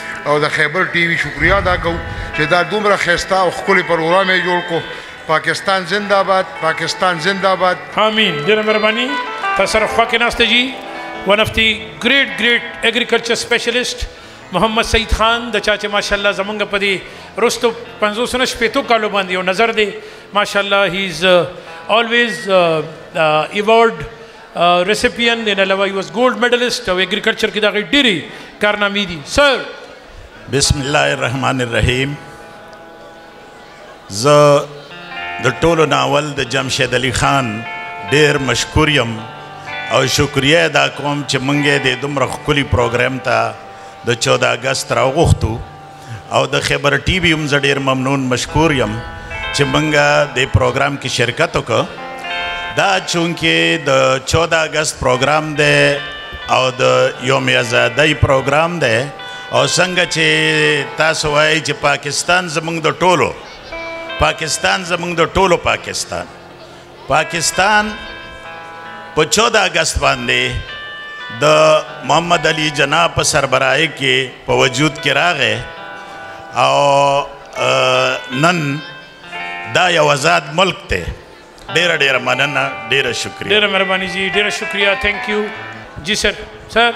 او د خیبر ټي وي شکریا ادا کوو چې دا دومره ښایسته او ښکلی پروګرام یې جوړ کړو پاکستان زنده باد پاکستان زنده باد آمین ډېره مهرباني تاسو سره خوا کې ناسته جي ون آف دی ګریټ ګریټ ایګریکلچر سپیشلیسټ محمد سعید خان د چا چې ماشاءالله زمونږ په دې رستو 500 کالو باندې یو نظر دی ماشاءالله هی از آلویز ایوارډ ریسیپین دین علاوه هی واز ګولډ میډلسټ او ایګریکلچر کې د هغې ډېرې کارنامې دي سر بسم الله الرحمن الرحیم ز د ټولو ناول د جمشید علي خان ډیر مشکور یم او شکریا ادا کوم چې مونږه د دومره ښکلي پروګرام ته د 14 اگست راغوښتو او د خیبر ټي وي هم زه ډیر ممنون مشکور یم چې مونږه د پروګرام کې شرکت وکړو دا چونکې د 14 اگست پروګرام دی او د یوم آزادۍ پروګرام دی او څنګه چې تاسو وایئ چې پاکستان زمونږ د ټولو پاکستان زمونږ د ټولو پاکستان په 14 اگست باندې د محمد علي جناح په سربراهۍ کې په وجود کې راغی او نن دا یو آزاد ملک دی ډېره ډېره مننه ډېره شکریه ډېره مهرباني جی ډېره شکریه تھینک یو جی سر سر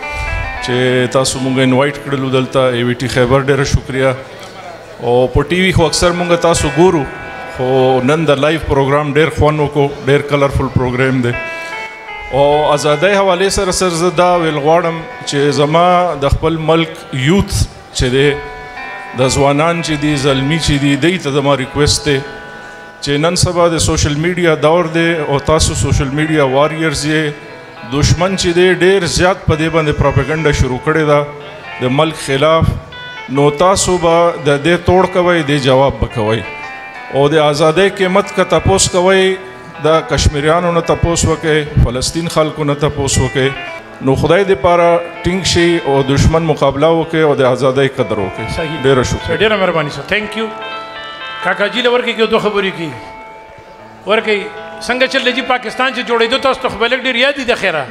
چې تاسو مونږه انوایټ کړلو دلته ای وی ټي خیبر ډېره شکریا او په ټي وي خو اکثر مونږه تاسو ګورو خو نن د لایف پروګرام ډېر خوند وکړو ډېر کلرفل پروګرام دی او آزادۍ حواله سره زه دا ویل غواړم چې زما د خپل ملک یوت چې دی د ځوانان چې دي زلمي چې دي دوی ته زما ریکویسټ دی چې نن سبا د سوشل میډیا دور دی او تاسو سوشل میډیا واریئرز یې دشمن چې دی ډېر زیات په دې باندې پروپیګنډا شروع کړې ده د ملک خلاف نو تاسو به د دې توړ کوئ د جواب به کوئ او د آزادۍ قیمت که تپوس کوئ د کشمیریانو نه تپوس وکئ فلسطین خلکو نه تپوس وکئ نو خدای دې پاره ټینګ شي او دشمن مقابله وکئ او د آزادۍ قدر وکئ ډېره شکریه ډېره مهرباني سر تھینک یو کاکا جي له ورکې کې دوه خبرې کې ورکې څنګه چلې جی پاکستان چې جوړېدو تاسو خو بلک ډېر یاد دي د خیره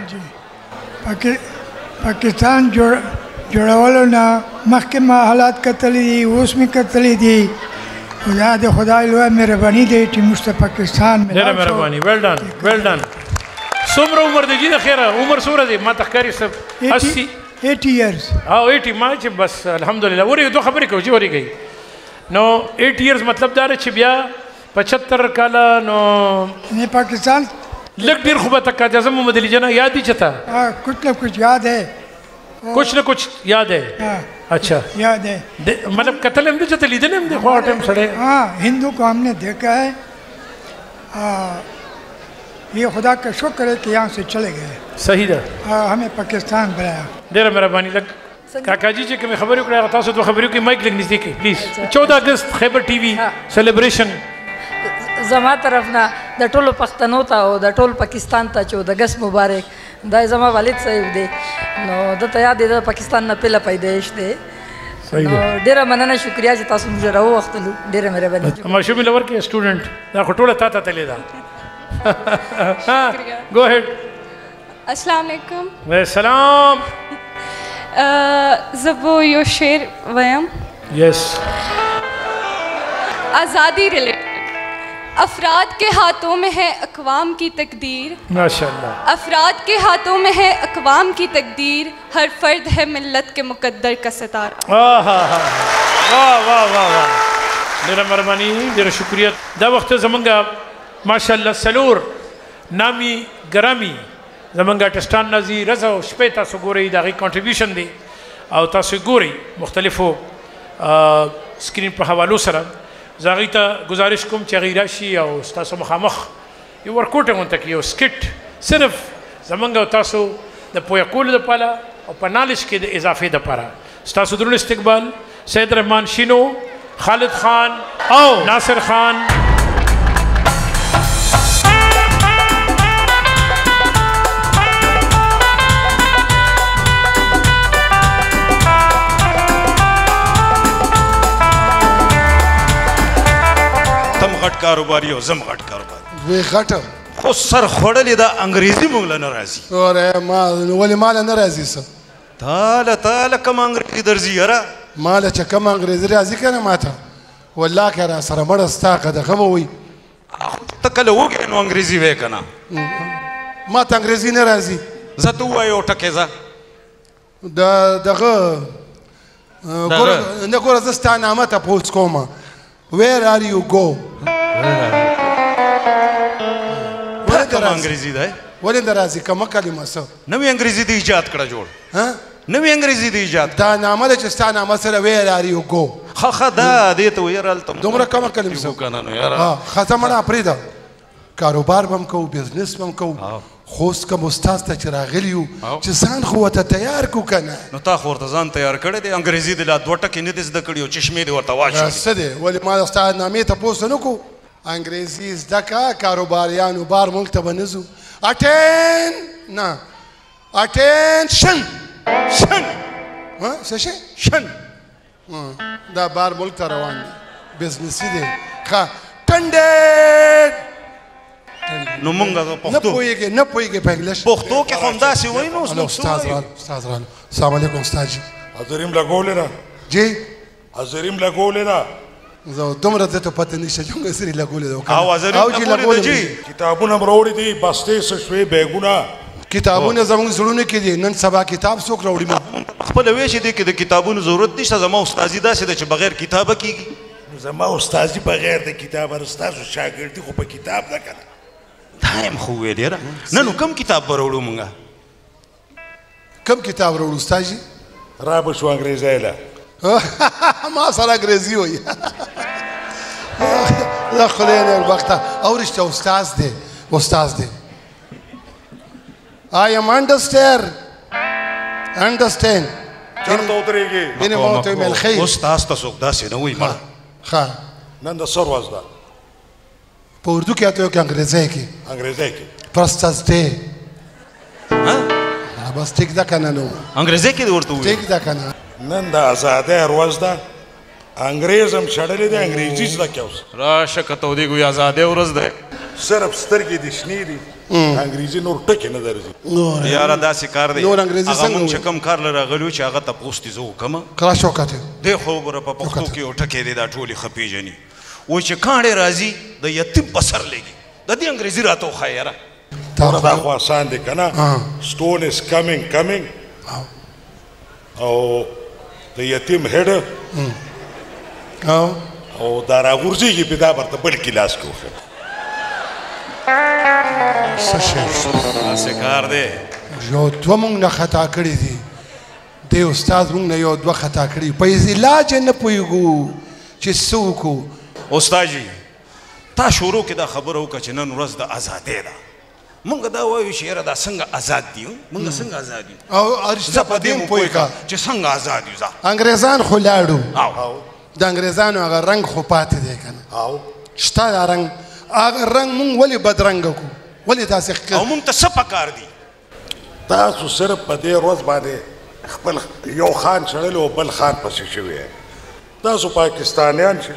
پاکستان جوړولو نه مخکې ما حالات کتلی دي اوس مې کتلی دي دا د خدای لویه مهرباني دی چې موږ ته پاکستان ډېره مهرباني ویل ډن ویل ډن څومره عمر دی جي د خیره عمر څومره دی ما ته ښکاري صاحب 80 ایئرز او 80 ما چې بس الحمدلله ورې دوه خبرې کوو چې ورېږئ نو 8 ایئرز مطلب دا دی چې بیا 75 کاله نو نه پاکستان لګ ډیر خوبه تک اعظم محمد علي جناح یاد دي چتا ها کچھ نہ کچھ یاد ہے کچھ نہ کچھ یاد ہے अच्छा याद है, मतलब कत्ल हमने जो तली देने हमने ख्वाब टाइम सड़े। हाँ हिंदू को हमने देखा है, ये खुदा का शुक्र है कि यहाँ से चले गए। सही है, हमें पाकिस्तान बनाया। देर मेरा बानी लग काका जी जी कि मैं खबरों को आता हूँ तो खबरों की माइक लगनी थी प्लीज़। 14 अगस्त Khyber TV celebration زما طرف نه د ټولو پښتنو ته او د ټول پاکستان ته 14 اگست مبارک. دا زما والد صاحب دی، نو د ته یاد د پاکستان نه پیله پیدایش دی. ډیره مننه شکریا چې تاسو موږ راو وخت ډیره مهرباني. ما شو ملور کې سټوډنټ دا خټوله تا ته تللی دا. شکریا گو هډ. السلام علیکم. و سلام. زبو یو شعر ویم. یس آزادی ریلیټ. افراد کے ہاتھوں میں ہے اقوام کی تقدیر، ماشاءاللہ. افراد کے ہاتھوں میں ہے اقوام کی تقدیر، ہر فرد ہے ملت کے مقدر کا ستارہ. واہ واہ واہ ډیره مهرباني ډیره شکریہ. دا وخت زمونږه ماشاءالله سلور نامی ګرامي زمونږه ټسټان نازي رضا او شپې تاسو ګورئ دغه کانټریبیوشن دی او تاسو ګورئ مختلفو سکرین په حوالو سره زغیتا گزارش کوم چې غیراشي او تاسو مخامخ یو ورکوټه مونته کې یو سکټ صرف زمونږ تاسو د پوهه کولو لپاره او په نالج کې د اضافه لپاره. تاسو درنو استقبال سید رحمان شینو، خالد خان او ناصر خان. غټ کاروباری او زم غټ کاروبار وی غټ خو سر خړلې دا انګریزي مونږ له ناراضي. اوره ما ولې مال ناراضي سه تاله تاله کوم انګریزي درځي یاره مال چې کوم انګریزي راځي کنه ماته والله کرا سره مړستا قد غووي ته کله وګه نو انګریزي وې کنه ما ته انګریزي ناراضي زته وایو ټکه زه دا دغه ګور نه ګور زستا نامه ته پوس کومه. Where are you go? Where are you going? انگریزی دا ہے ولې درازي کومه کلمه سو نو انگریزی دی ایجاد کړه جوړ. ها نو انگریزی دی ایجاد دا نامه چې ستا نامه سره where are you go خ خ دا دې ته ویرال تم دومره کومه کلمه سو کنه نو یار. ها ختمه پریدا کاروبار بم کو بزنس بم کو خوست کوم استاد ته چې راغلیو چې ځان خو ته تیار کو کنه نو تا خو ورته ځان تیار کړی دی. انګریزي د لا دوټه کې نه دې زده کړی او چشمه دې ورته واشه څه دی ولې ما استاد نامې ته پوسو نو کو انګریزي زده کا کاروباریانو بار ملک ته بنزو اټین نه اټینشن شن ها څه شن دا بار ملک ته روان دی بزنس دې کا ټنډه نو مونږه پښتو نه پويګه په انګلیش پښتو کې همدا سی وینو استاد رال. السلام علیکم استاد جی. حاضرین لګولې را جی حاضرین لګولې را زه دومره ته پته نشته چې موږ سری لګولې او حاضرین لګولې جی کتابونه مروړې دي بسته شوي بیگونه کتابونه زموږ زړونه کې دي نن سبا کتاب څوک راوړي خپل ویشي دي کې د کتابونو ضرورت نشته. زموږ استاد دا سي چې بغیر کتابه کیږي زموږ استاد بغیر د کتاب ورستاسو شاګردي خو په کتاب نه کوي دائم خوې ډیره نه نو کم کتاب وروړو مونږه کم کتاب وروړو استاد جی را به شو انګریزی له ما سره انګریزی وای لا خلینه وخت او رښتیا استاد دی استاد دی. آی ام انډرسټینډ چرته وترېږي دنه مو ته مل خیر استاد تاسو داسې نه وای ما ها نن د سر وځه په اردو کې اته یو انګریزي کې پرستاس دې ها بس ټیک دا کنه نو انګریزي کې ورته وي ټیک دا کنه نن دا آزاد ورځ ده انګریزم شړلې دي انګریزي څه کې اوس راشه کته دې ګو آزاد ورځ ده صرف سترګې دې شنې دي انګریزي نور ټکه نه درځي یاره دا سکار دی نور انګریزي څنګه چې کم کار لره غلو چې هغه ته پوښتې زو کوم کرا شو کته دې خو ګره په پښتو کې ټکه دې دا ټولي خپېجني و چې کانډې راځي د یتیم په سر لګي د دې انګریزي راته وښایه یاره تاوره دا خو اسان دی که نه سټون از کمینګ او د یتیم هډ او دا راغورځېږي په دا برته بل ګیلاس کې وښه څه شی داسې کار دی یو دوه مونږ نه خطا کړي دي دی استاد مونږ نه یو دوه خطا کړی په علاج نه پویګو چې څوک استاد جی تا شروع کې دا خبره وکړه چې نن ورځ د ازادۍ ده مونږ دا وایو چې یاره دا څنګه ازاد دي مونږ څنګه ازاد یو او ارشته په دې مو پویګه چې څنګه ازاد یو انګریزان خو لاړو د انګریزانو هغه رنګ خو پاتې دی کنه او شته دا رنګ هغه رنګ مونږ ولې بدرنګ کو ولې داسې ښکار او مونږ ته څه پکار دي تاسو صرف په دې ورځ باندې خپل یو خان شړلی او بل خان پسې شوی یې تاسو پاکستانیان شئ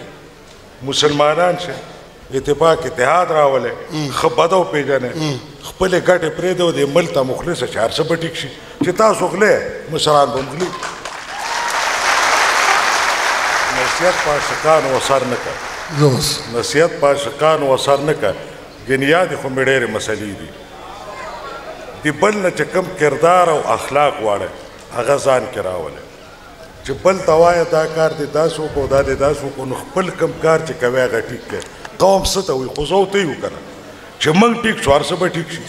مسلمانان شئ اتفاق اتحاد راولی ښه بد او پېژنئ خپلې ګټې پرېږدئ او دې ملک ته مخلصه شئ هر څه به ټیک شي چې تاسو غلی مشران به هم غلي نصیحت په عاشقانو اثر نه کوه نصیحت په عاشقانو اثر نه کوه ګنیادې خو مې ډېرې مسلې دي د بل نه چې کوم کردار او اخلاق واړئ هغه ځان کې راولئ چې بل ته وایه دا کار دې داسې وکړو دا دې داسې وکړو نو خپل کوم کار چې کوي هغه ټیک کړئ قوم څه ته وایي خو زه ورته یې وکړه چې موږ ټیک شو هر څه به ټیک شي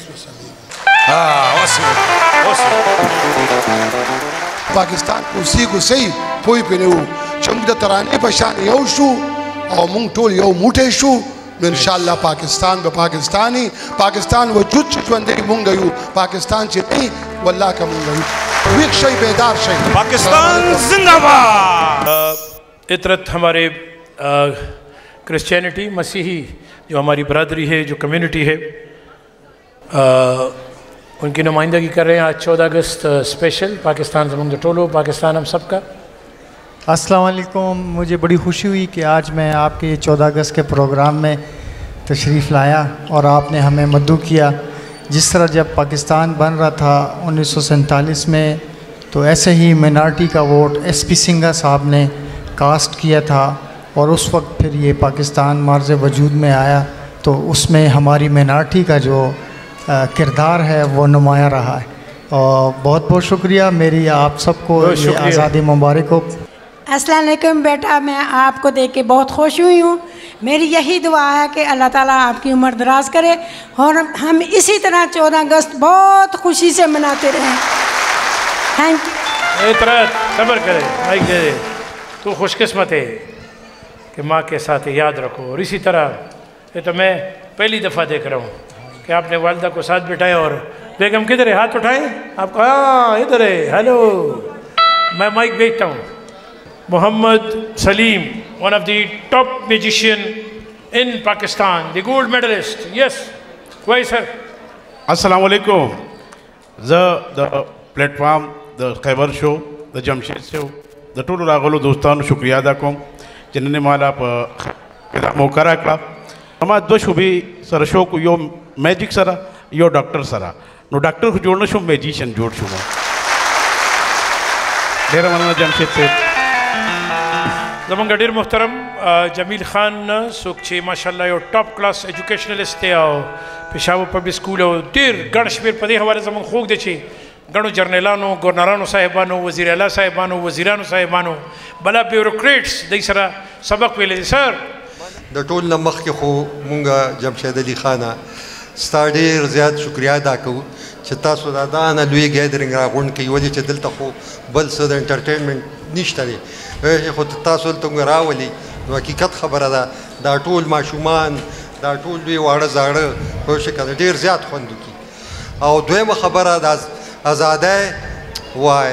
پاکستان اوسېږو صحیح پوی پرې نه وو چې موږ د ترانې په شان یو شو او موږ ټول یو موټی شو نو انشاءالله پاکستان به پاکستاني پاکستان وجود چې ژوندی موږ یو پاکستان چې دی والله که موږ یو ویک شئی بیدار شئی پاکستان زندہ باد اطرت ہمارے کرسچینٹی مسیحی جو ہماری برادری ہے جو کمیونٹی ہے ان کی نمائندگی کر رہے ہیں آج 14 اگست اسپیشل پاکستان زمانگ ٹولو پاکستان ہم سب کا السلام علیکم مجھے بڑی خوشی ہوئی کہ آج میں آپ کے 14 اگست کے پروگرام میں تشریف لایا اور آپ نے ہمیں مدعو کیا جس طرح جب پاکستان بن رہا تھا 1947 میں تو ایسے ہی مینارٹی کا ووٹ ایس پی سنگھا صاحب نے کاسٹ کیا تھا اور اس وقت پھر یہ پاکستان معرض وجود میں آیا تو اس میں ہماری مینارٹی کا جو کردار ہے وہ نمایاں رہا ہے اور بہت بہت شکریہ میری آپ سب کو یہ آزادی مبارک ہو السلام علیکم بیٹا میں آپ کو دیکھ کے بہت خوش ہوئی ہوں میری یہی دعا ہے کہ اللہ تعالیٰ آپ کی عمر دراز کرے اور ہم اسی طرح 14 اگست بہت خوشی سے مناتے رہیں تھینک یو اطرت صبر کرے مائک دے دے تو خوش قسمت ہے کہ ماں کے ساتھ یاد رکھو اور اسی طرح یہ تو میں پہلی دفعہ دیکھ رہا ہوں کہ آپ نے والدہ کو ساتھ بٹھایا اور بیگم کدھر ہے ہاتھ اٹھائیں آپ کو ہاں ادھر ہے ہیلو میں مائک بھیجتا ہوں Muhammad Salim, one of the top magician in Pakistan, the gold medalist. Yes, why sir? Assalamualaikum. The platform, the Khyber Show, the Jamshed Show, the two lagalo dostan shukriya da kom. Jinne mala mokara kla. Hamad do shubhi sir show ko yo magic sara yo doctor sara. No doctor ko jodna shub magician jod shuma. Dera manana Jamshed Show. زمان گڑیر محترم جمیل خان سوک چھے ماشاءاللہ یو ٹاپ کلاس ایجوکیشنلسٹ دے آو پیشاور پبلک سکول آو دیر گڑ شمیر پدے ہمارے زمان خوک دے چھے گڑو جرنیلانو گورنرانو صاحبانو وزیر اعلیٰ صاحبانو وزیرانو صاحبانو بلا بیوروکریٹس دی سرا سبق ویلے دے سر دا ٹول نمخ کے خو مونگا جمشید علی خانہ ستا ډېر زیات شکریا ادا کوو چې تاسو دا دانه لوی ګیدرینګ راغونډ کوي ولې چې دلته خو بل څه د انټرټینمنټ نشته دی خو تاسو دلته موږ راولي نو حقیقت خبره ده دا ټول ماشومان دا ټول لوی واړه زاړه په شکل ډېر زیات خوند کوي او دویمه خبره دا ازادۍ وای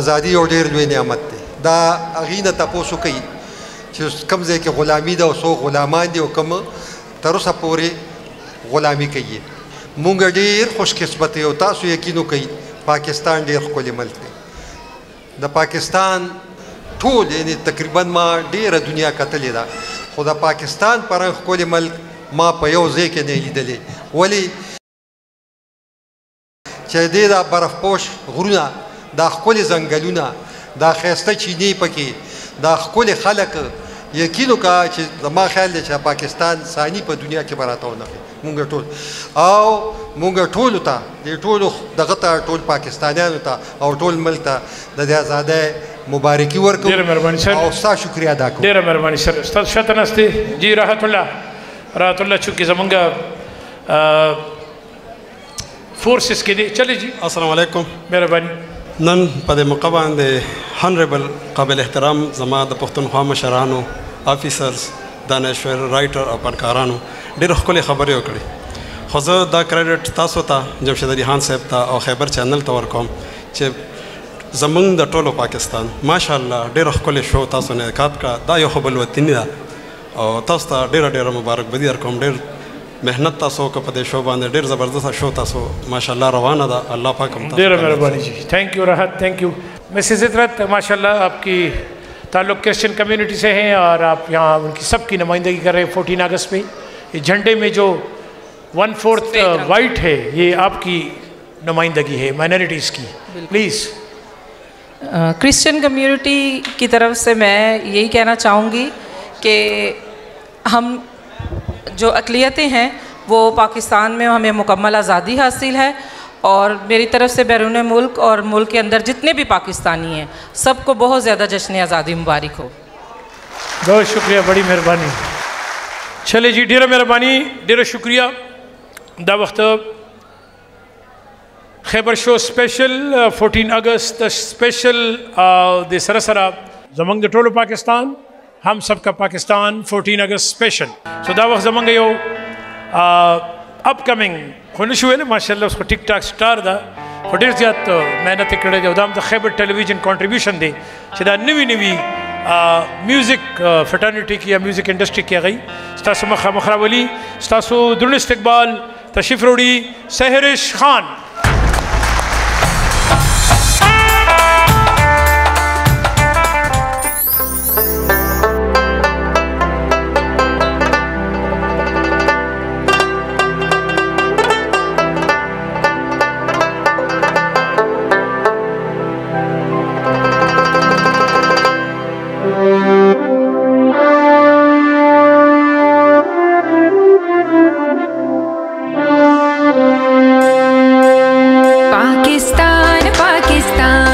ازادي یو ډېر لوی نعمت دی دا هغې نه تپوس کوي چې کوم ځای کې غلامي ده او څو غلامان دي او کوم تر اوسه پورې غلامی کئی مونگا دیر خوش قسمت ہے تاسو یقینو کئی پاکستان دیر خولی ملک دی دا پاکستان طول یعنی تقریباً ما دیر دنیا کتلی دا خود دا پاکستان پران خولی ملک ما پا یو زیک نیلی دلی ولی چه دی دا برف پوش غرونا دا خولی زنگلونا دا خیسته چینی پکی دا خولی خلق یقینو که چه ما خیال دی چه پاکستان ثانی پا دنیا که براتاو نخی مونږ ټول او مونږ ټولو ته د ټولو دغه ته ټول پاکستانیانو ته او ټول ملک ته د دې ازادۍ مبارکي ورکوو ډېره مهرباني سر او ستا شکریه ادا کوو ډېره مهرباني سر استاد شاته ناستې جی راحت الله راحت الله چونکې زمونږ فورسز کې دی چلې جی السلام علیکم مهرباني نن پده مقابان ده هنریبل قابل احترام زما د پښتونخوا مشرانو افیسرز دانشور رائټر او پنکارانو ډېر خپل خبرې وکړي. خو زه دا کریډټ تاسو ته جمشید علي خان صاحب ته او خیبر چینل ته ورکوم چې زمونږ د ټولو پاکستان ماشاءالله ډېر خپل شو تاسو نه کاپ کا دا یو خپل وطن دی او تاسو ته ډېر مبارک بدی ورکوم. ډېر محنت تاسو کو پدې شو باندې ډېر زبردست شو تاسو ماشاءالله روانه ده الله پاک مو ډېر مهرباني جی. Thank you Rahat thank you Mrs Izrat माशाल्लाह आपकी ताल्लुक Christian community से हैं और आप यहाँ उनकी सबकी नुमाइंदगी कर रहे हैं 14 अगस्त में. ये झंडे में जो 1/4 वाइट है ये आपकी नुमाइंदगी है माइनॉरिटीज़ की. प्लीज़ क्रिश्चियन कम्युनिटी की तरफ से मैं यही कहना चाहूँगी कि हम जो अक़लियतें हैं वो पाकिस्तान में हमें मुकम्मल आज़ादी हासिल है और मेरी तरफ़ से बैरून मुल्क और मुल्क के अंदर जितने भी पाकिस्तानी हैं सबको बहुत ज़्यादा जश्न आज़ादी मुबारक हो. बहुत शुक्रिया बड़ी मेहरबानी. चले जी डेरा मेहरबानी डेरा शुक्रिया. दा वक्त खैबर शो स्पेशल 14 अगस्त स्पेशल दे सरसरा जमंग टोलो पाकिस्तान हम सबका पाकिस्तान 14 अगस्त स्पेशल. सो दावा जमंग यो अपकमिंग खुनशु है माशाल्लाह उसको टिक टाक स्टार दा होटल जात मेहनत करे जो दाम तो खैबर टेलीविजन कंट्रीब्यूशन दे सदा नवी नवी म्यूजिक फटर्निटी की या म्यूजिक इंडस्ट्री की गई स्टासो मखरा वली स्टासो दुरुन इस्तकबाल तशरीफ रोडी सहरिश Khan Pakistan, Pakistan,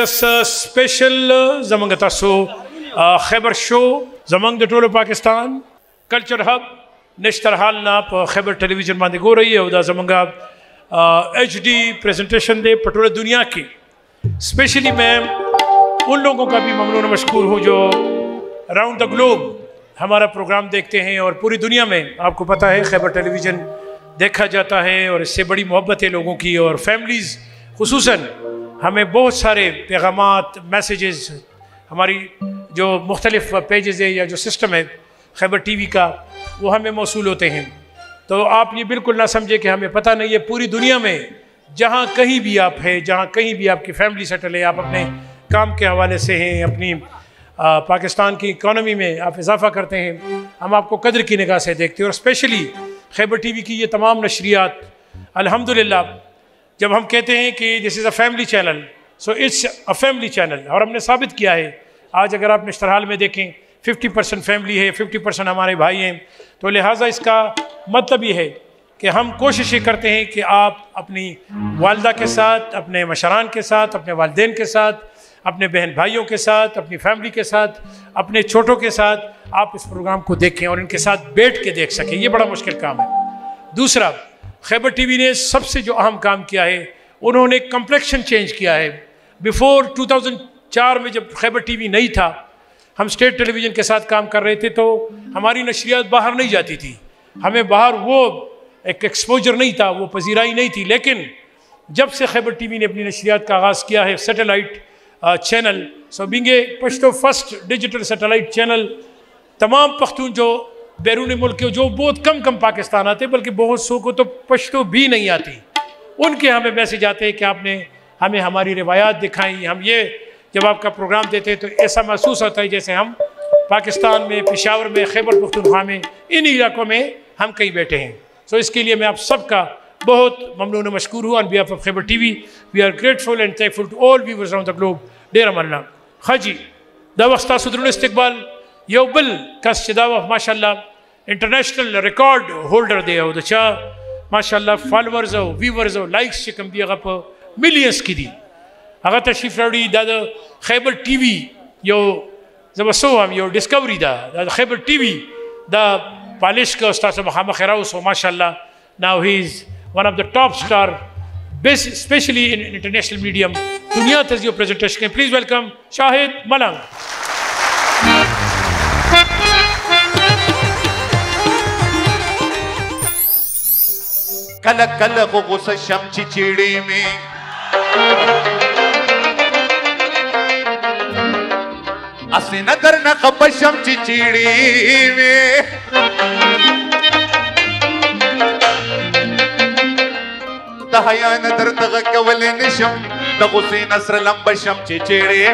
اگست سپیشل زمنگ تاسو خیبر شو زمنگ د ټولو پاکستان کلچر هب نشتر حال نا په خیبر ټلویزیون باندې ګورئ او دا زمنګ ایچ ڈی پریزنٹیشن دے پټوله دنیا کی اسپیشلی میں ان لوگوں کا بھی ممنون و مشکور ہوں جو راؤنڈ دا گلوب ہمارا پروگرام دیکھتے ہیں اور پوری دنیا میں آپ کو پتہ ہے خیبر ٹیلی ویژن دیکھا جاتا ہے اور اس سے بڑی محبت ہے لوگوں کی اور فیملیز خصوصاً ہمیں بہت سارے پیغامات میسیجز ہماری جو مختلف پیجز ہے یا جو سسٹم ہے خیبر ٹی وی کا وہ ہمیں موصول ہوتے ہیں تو آپ یہ بالکل نہ سمجھے کہ ہمیں پتہ نہیں ہے پوری دنیا میں جہاں کہیں بھی آپ ہیں جہاں کہیں بھی آپ کی فیملی سیٹل ہے آپ اپنے کام کے حوالے سے ہیں اپنی پاکستان کی اکانومی میں آپ اضافہ کرتے ہیں ہم آپ کو قدر کی نگاہ سے دیکھتے ہیں اور اسپیشلی خیبر ٹی وی کی یہ تمام نشریات الحمدللہ جب ہم کہتے ہیں کہ دس از اے فیملی چینل سو اٹس اے فیملی چینل اور ہم نے ثابت کیا ہے آج اگر آپ نشتر حال میں دیکھیں 50% فیملی ہے 50% ہمارے بھائی ہیں تو لہٰذا اس کا مطلب یہ ہے کہ ہم کوششیں کرتے ہیں کہ آپ اپنی والدہ کے ساتھ اپنے مشران کے ساتھ اپنے والدین کے ساتھ اپنے بہن بھائیوں کے ساتھ اپنی فیملی کے ساتھ اپنے چھوٹوں کے ساتھ آپ اس پروگرام کو دیکھیں اور ان کے ساتھ بیٹھ کے دیکھ سکیں یہ بڑا مشکل کام ہے دوسرا خیبر ٹی وی نے سب سے جو اہم کام کیا ہے انہوں نے کمپلیکشن چینج کیا ہے بیفور 2004 میں جب خیبر ٹی وی نہیں تھا ہم اسٹیٹ ٹیلی ویژن کے ساتھ کام کر رہے تھے تو ہماری نشریات باہر نہیں جاتی تھی ہمیں باہر وہ ایکسپوجر نہیں تھا وہ پذیرائی نہیں تھی لیکن جب سے خیبر ٹی وی نے اپنی نشریات کا آغاز کیا ہے سیٹلائٹ چینل سو بینگ اے پشتو فرسٹ ڈیجیٹل سیٹلائٹ چینل تمام پختون جو بیرون ملک کے جو بہت کم پاکستان آتے بلکہ بہت سو کو تو پشتو بھی نہیں آتی ان کے ہمیں میسج آتے ہیں کہ آپ نے ہمیں ہماری روایات دکھائیں ہم یہ جب آپ کا پروگرام دیتے تو ایسا محسوس ہوتا ہے جیسے ہم پاکستان میں پشاور میں خیبر پختونخوا میں ان علاقوں میں ہم کہیں بیٹھے ہیں سو اس کے لیے میں آپ سب کا بہت ممنون و مشکور ہوں on behalf of Khyber TV we are grateful and thankful to all viewers around the globe ډېره مننه ښه جي دا وخت ستاسو درنو استقبال یو بل کس چې دا وخت ماشاءالله انټرنیشنل ریکارډ هولډر دی او د چا ماشاءالله فالوورز او ویورز او لایکس چې کوم دي هغه په ملینس کې دي هغه تشریف راوړي دا د خیبر ټي وي یو زه به څه وایم یو ډسکوري ده دا د خیبر ټي وي دا پالش که ستاسو مخامخ راوس او ماشاءالله ناو هی از one of the top star, especially in international medium. Dunia has your presentation. Please welcome Shahid Malang. Kala kala ko gusa sham chichidi me. Asne nazar na khapa sham chichidi me. دهیا ندر دغه کول نشم د غوسې نصر لمبه شم چې چیړې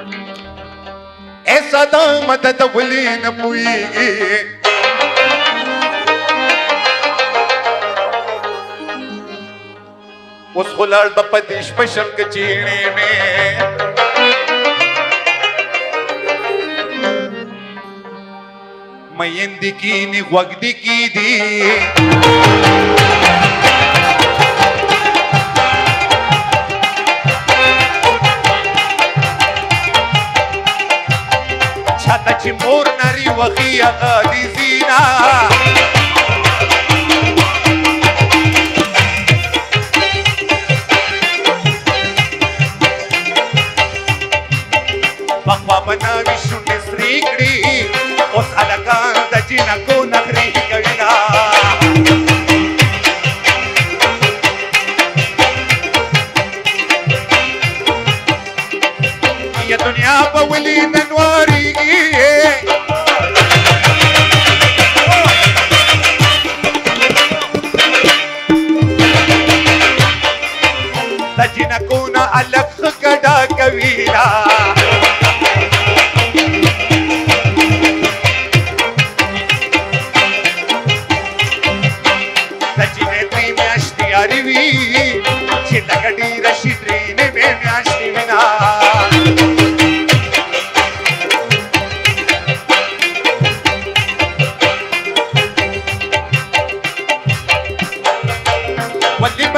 مې ایسا دا مدد ولې نه پوهېږي اوس خو لاړ به په دې شپه شم که چیړې مې میندی کی نی وقتی کی دی چھتا چی مور نری وقی اغادی زینا بخوا بناوی شن سری کری اس علاقان دا جینا کو نخری کرینا یہ دنیا بولی ننواری گی دا جینا کو نا علق کڑا کوینا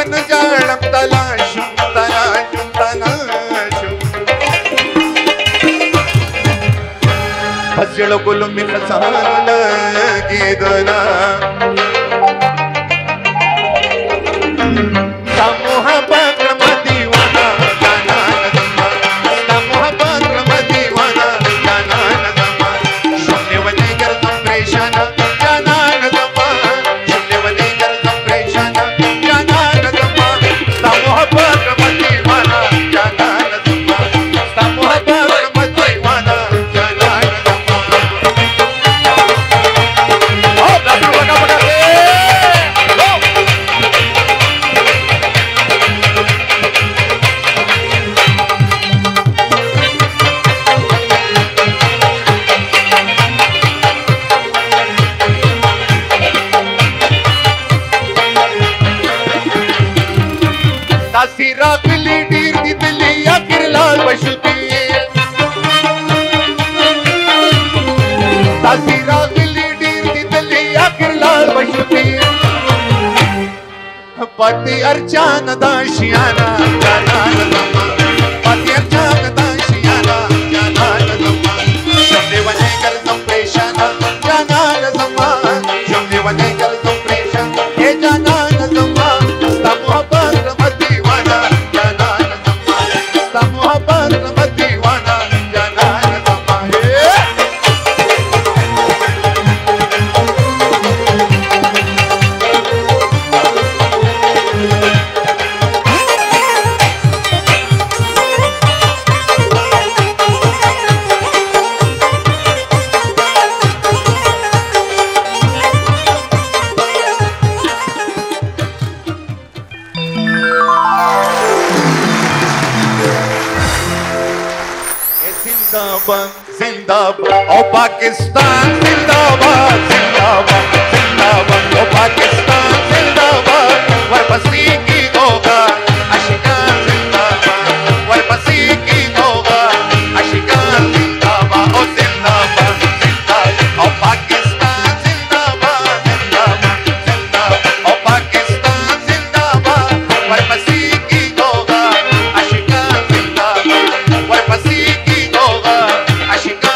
بن جانم تلاشم تلاشم تلاشم فضل گل من خزان کی دنا پتی ارچان داشیانا جانان دما پتی ارچان داشیانا جانان دما شمنی ونی کل تم پریشانا جانان دما شمنی ونی کل تم پریشانا یہ جانان دما استا محبت رمتی وانا جانان دما استا محبت رمتی وانا جانان دما او پاکستان زندہ باد زندہ باد زندہ باد او پاکستان زندہ باد ورپسی کی ہوگا اشکان زندہ باد ورپسی کی ہوگا اشکان زندہ باد او زندہ باد زندہ او پاکستان زندہ باد زندہ باد زندہ او پاکستان زندہ باد ورپسی کی ہوگا اشکان زندہ باد ورپسی کی ہوگا اشکان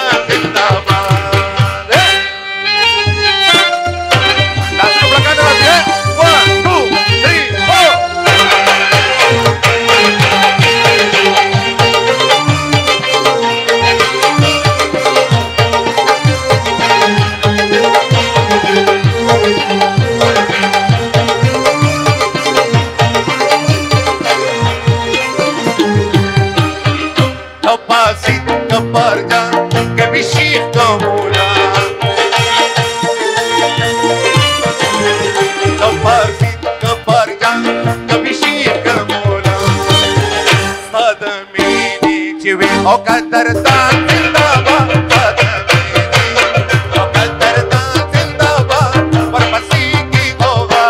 او قدر دان زندہ باد او قدر دان زندہ باد ورپسی کی ہوگا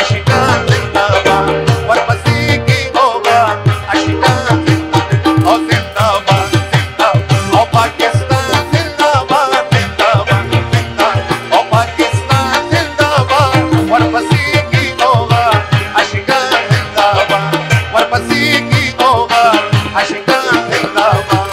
عشقان زندہ باد ورپسی کی ہوگا عشقان زندہ باد زندہ او پاکستان زندہ باد زندہ او پاکستان زندہ باد ورپسی کی ہوگا عشقان زندہ باد ورپسی کی ہوگا عشقان زندہ باد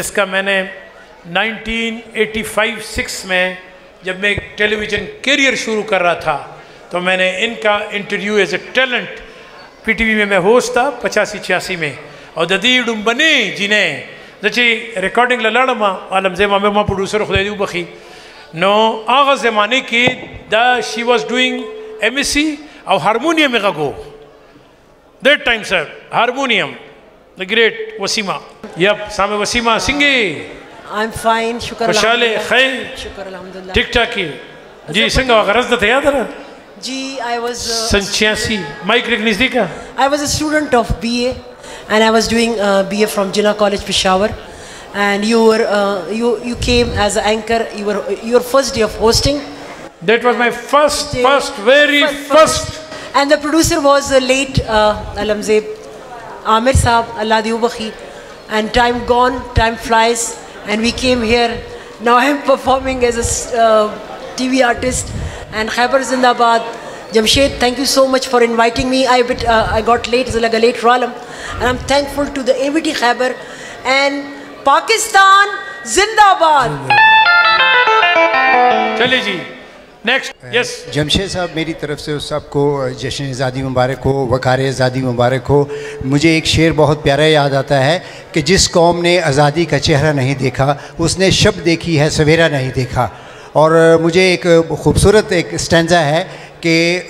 जिसका मैंने 1985-6 में जब मैं television career शुरू कर रहा था तो मैंने इनका interview as a talent PTV में मैं होस्ट था 85-86 में और ददीड उम्बनी जिन्हें जैसे रिकॉर्डिंग लड़मा आलम जेमा में माँ प्रोड्यूसर खुद बखी नो आगा ज़माने की द शी वॉज डूइंग एमएससी और हारमोनियम का गो that time sir harmonium The great Wasima. Yep, Same Wasima Singhi. I'm fine. Shukar Alhamdulillah. Khair. Shukar Alhamdulillah. Tik taki. Ji Singh wa gharaz da tayad ra. Ji I was 86. Mike Rignisdika. I was a student of BA and I was doing BA from Jinnah College Peshawar and you were you came as an anchor. You were your first day of hosting. That was my first. And the producer was the late Alamzeb Amir Saab, Allah Diu Bakhi, and time gone, time flies, and we came here. Now I am performing as a TV artist, and Khyber Zindabad, Jamshed. Thank you so much for inviting me. I got late, it's like a late problem, and I'm thankful to the AVT Khyber and Pakistan Zindabad. Chale ji, next. Yes. Jamshed साहब मेरी तरफ से उस साहब को जश्न आज़ादी मुबारक हो वकार आज़ादी मुबारक हो। मुझे एक शेर बहुत प्यारा याद आता है कि जिस कौम ने आज़ादी का चेहरा नहीं देखा उसने शब देखी है सवेरा नहीं देखा। और मुझे एक खूबसूरत एक स्टैंजा है कि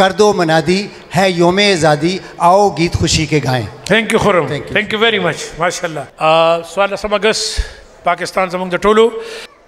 कर दो मनादी है योम आज़ादी आओ गीत खुशी के गाएँ। Thank you Khurram, thank you very much. माशाल्लाह। सवाल समगस पाकिस्तान समंग टोलो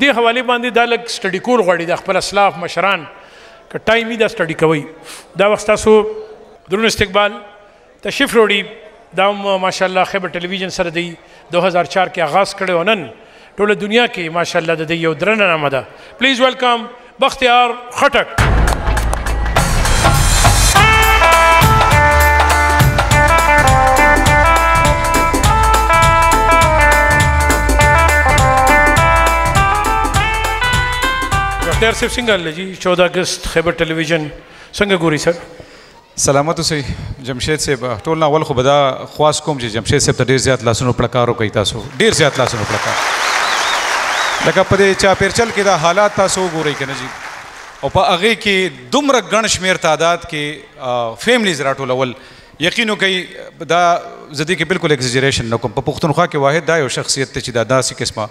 دی حوالی باندې دا لک سټډي کول غوړي د خپل اسلاف مشران ک ټایم دا سټډي کوي دا وخت تاسو درون استقبال تشریف وروړي دا ماشاءالله خیبر ټلویزیون سره دی 2004 کې آغاز کړو نن ټول دنیا کې ماشاءالله د دې یو درنه نامه ده پلیز ویلکم بختیار خټک यार सिर्फ सिंगल जी 14 अगस्त खैबर टेलीविजन संग गोरी सर सलामत हुसैन जमशेद से टोलना वल खो बदा ख्वास कोम जी जमशेद से ढेर ज्यादा लासनो प्रकारो कई तासो ढेर ज्यादा लासनो प्रकार लका पदे चा पेरचल के दा हालात तासो गोरी कने जी और पा आगे की दुमर गणश मेर तादाद के फैमिलीज राटो लेवल यकीनो कई दा जदी के बिल्कुल एग्जैजरेशन न कोम पख्तूनख्वा के वाहिद दायो शख्सियत च दादा सी किस्मा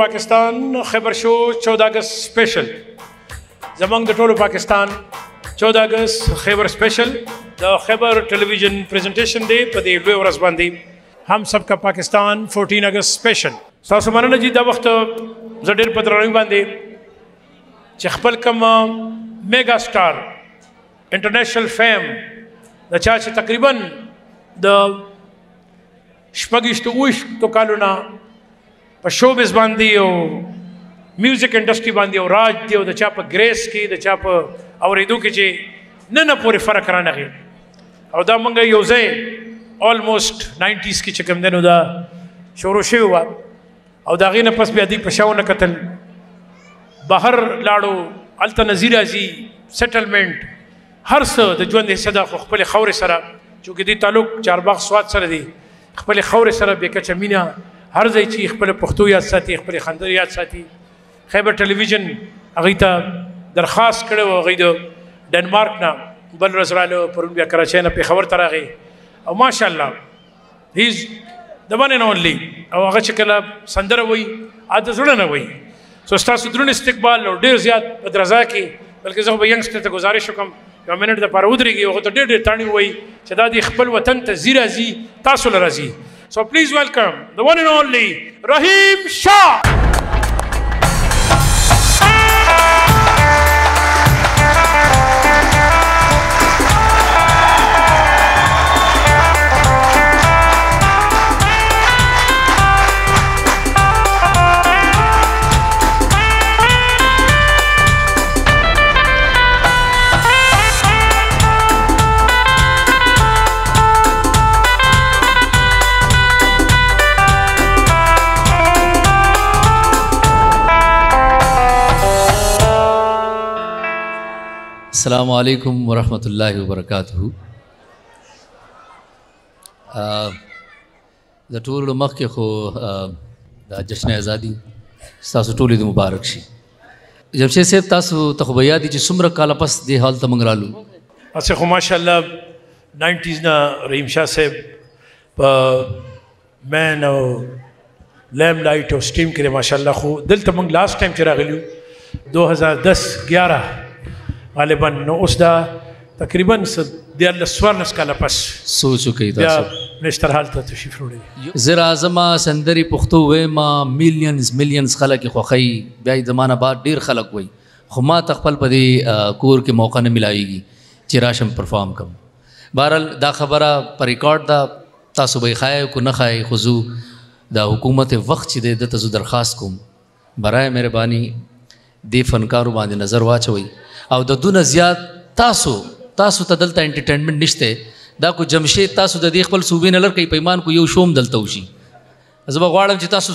پاکستان خیبر شو 14 اگست سپیشل زمنگ د ټولو پاکستان 14 اگست خیبر سپیشل د خیبر ټلویزیون پریزنټیشن دی په دې لوی ورځ باندې هم سب کا پاکستان 14 اگست سپیشل تاسو مننه جی دا وخت زډیر پترانی باندې چې خپل کم میگا سٹار انټرنیشنل فیم د چا چې تقریبا د شپږشت اوش تو کالونه شو بز باندې او میوزیک انډستری باندې او راج دی او د چا په ګریس کې د چا په اوریدو کې چې نه پورې فرق رانغی او دا مونږ یو ځای آلموست 90s کې چې کوم دنو دا شروع شوی و او دا غینه پس بیا دی په شاونه قتل بهر لاړو الته نظیر ازي سیټلمنټ هر څه د ژوند حصہ د خپل خوري سره چې دی تعلق چارباغ سواد سره دی خپل خوري سره به کچ مینا هر ځای چې خپل پښتو یاد ساتي خپل خندر یاد ساتي خیبر ټلویزیون هغه ته درخواست کړو او هغه د ډنمارک نه بل رسالو پرون بیا کراچۍ نه پېښور ته راغی او ماشاءالله هیز د باندې نه اونلی او هغه چې کله سندره وای اته زړه نه وای سو ستاسو درن استقبال او ډیر زیات بدرزا کې بلکې زه به ینګسټر ته گزارش وکم یو منټ د پاره ودرېږي هغه ته ډېر تانی وای چې دا د خپل وطن ته زیرا زی تاسو لرا زی So please welcome the one and only Rahim Shah. السلام علیکم ورحمۃ اللہ وبرکاتہ د ټولو مخکې خو د جشن ازادي ستاسو ټولو د مبارک شي جمشید صاحب تاسو ته خو بیا دي چې څومره کاله پس دې حال ته موږ رالو اسه خو ماشاءالله 90s نه رحیم شاه صاحب په مین او لیم لایټ او سټیم کې ماشاءالله خو دلته موږ لاست ټایم چې راغلو 2010-11 غالباً نو اوس دا تقریباً دیارلس څوارلس کاله پس سوچو کوي تاسو منشتر حال ته تشریف راوړي زه راځم سندرې پښتو ویما میلیونز خلک خوښي بیا یې زمانه بعد ډیر خلک وایي خو ما ته خپل په دې کور کې موقع نه ملایږي چې راشم پرفارم کوم بهرحال دا خبره په ریکارډ ده تاسو به یې ښایې کو نه ښایې خو زه د حکومت وخت چې دی ده ته زه درخواست کوم برای مهرباني دې فنکارو باندې نظر واچوئ او د دونه زیات تاسو ته دلته انټرټینمنټ نشته دا کو جمشید تاسو د دې خپل صوبې نه لړکې پیمان کو یو شوم دلته وشي زه به غواړم چې تاسو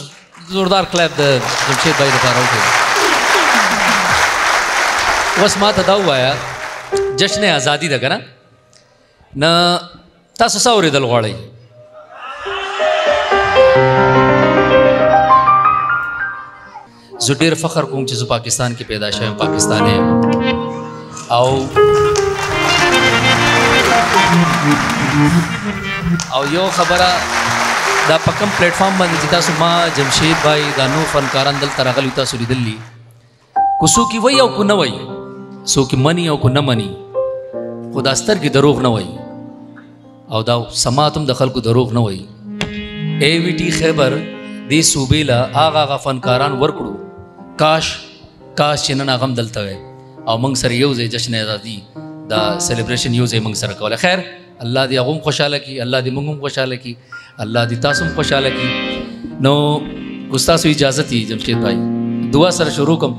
زوردار کلاب د جمشید بای لپاره وکړئ اوس ما ته دا ووایه جشن ازادي ده که نه تاسو څه اورېدل غواړئ زه ډېر فخر کوم چې زه پاکستان کې پیدا شوی یم پاکستانی یم او یو خبره دا په کوم پلیټ فارم باندې چې تاسو ما جمشید بای دا نو فنکاران دلته راغلي تاسو لیدلی کو څوک وی او کو نه وی څوک منی او کو نه منی خو دا سترګې دروغ نه وی او دا سماعت هم د خلکو دروغ نه وی ای وی ټي خیبر دې صوبې له هغه فنکاران ورکړو کاش چې نن هغه هم دلته وی او موږ سره یو ځای جشن ازادي دا سیلیبریشن یو ځای موږ سره کوله خیر الله دې هغه هم خوشاله کړي الله دې موږ هم خوشاله کړي الله دې تاسو هم خوشاله کړي نو استاد سو اجازه دي جمشید بھائی دعا سره شروع کوم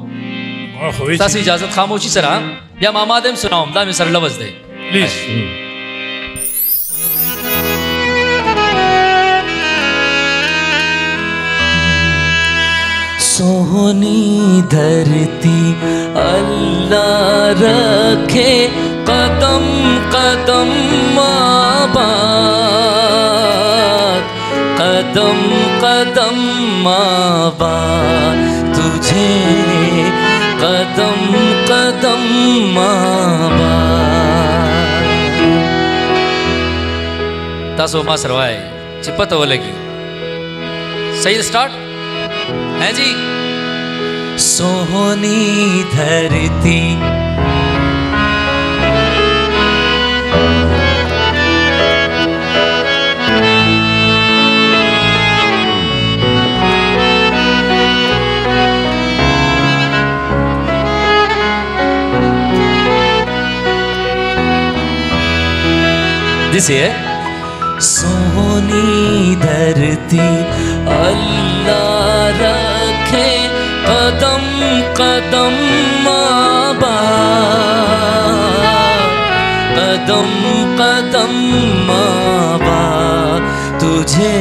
تاسو اجازه خاموشي سره یا ما دم سناوم دا مې سره لوز دی پلیز सोनी धरती अल्लाह रखे कदम कदम माबाद कदम कदम माबाद तुझे कदम कदम माबाद तासो मासरवाए चिपत हो लगी सही स्टार्ट है जी। सोहनी धरती जिसे है सोनी धरती अल्लाह रखे कदम कदम माबा कदम कदम माबा तुझे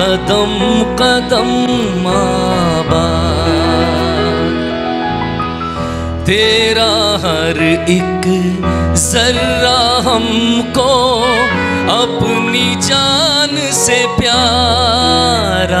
कदम कदम माबा तेरा हर एक जर्रा हमको अपनी जान से प्यारा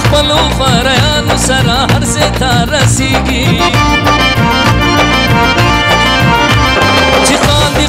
akhbalo farayan sara har se tarasegi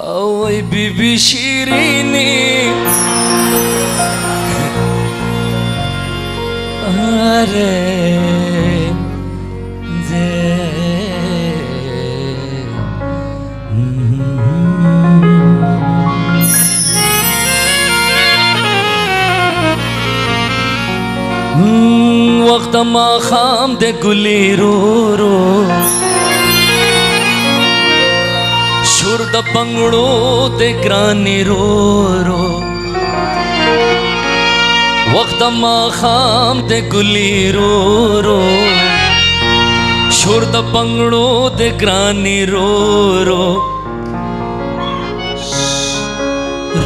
اوه بی بی شیرینی وقت ما خام دے گلی رو رو شرد بنگڑو دے گرانی رو رو وقت ما خام دے گلی رو رو شرد بنگڑو دے گرانی رو رو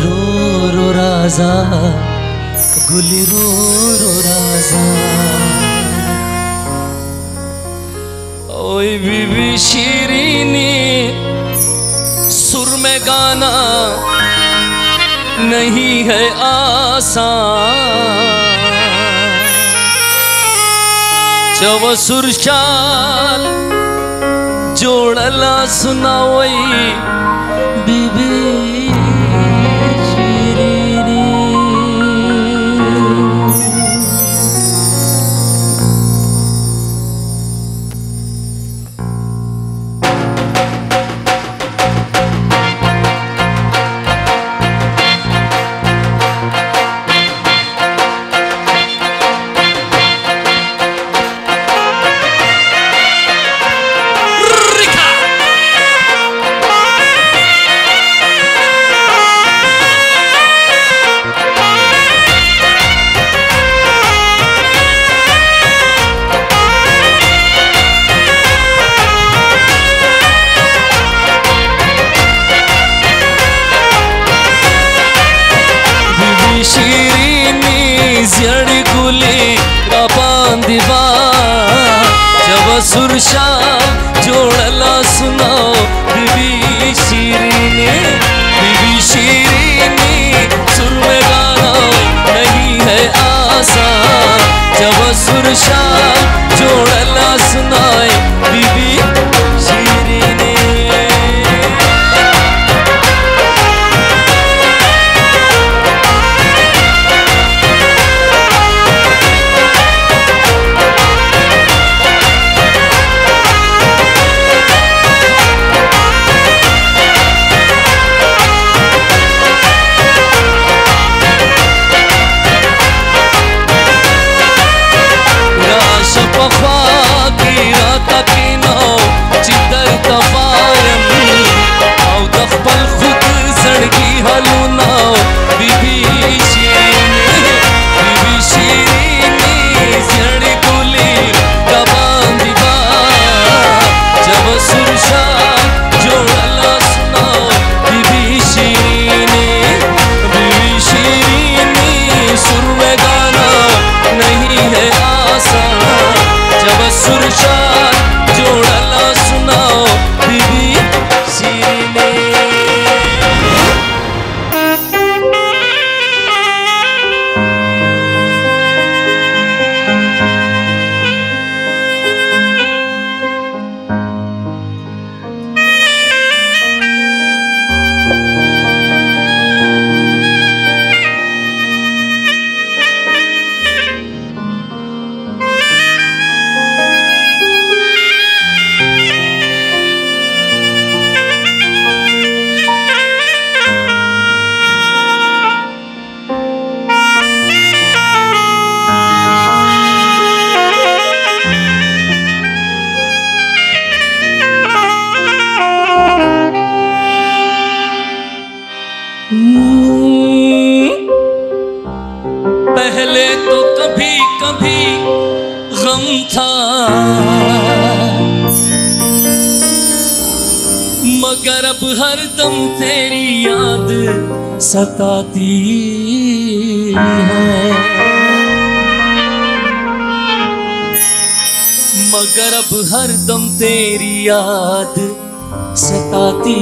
رو رو رازا گلی رو رو رازا اوئی بی بی شیرینی سر میں گانا نہیں ہے آسان چو سر شال جوڑلا سناوئی بی بی ستاتی ہے مگر اب ہر دم تیری یاد ستاتی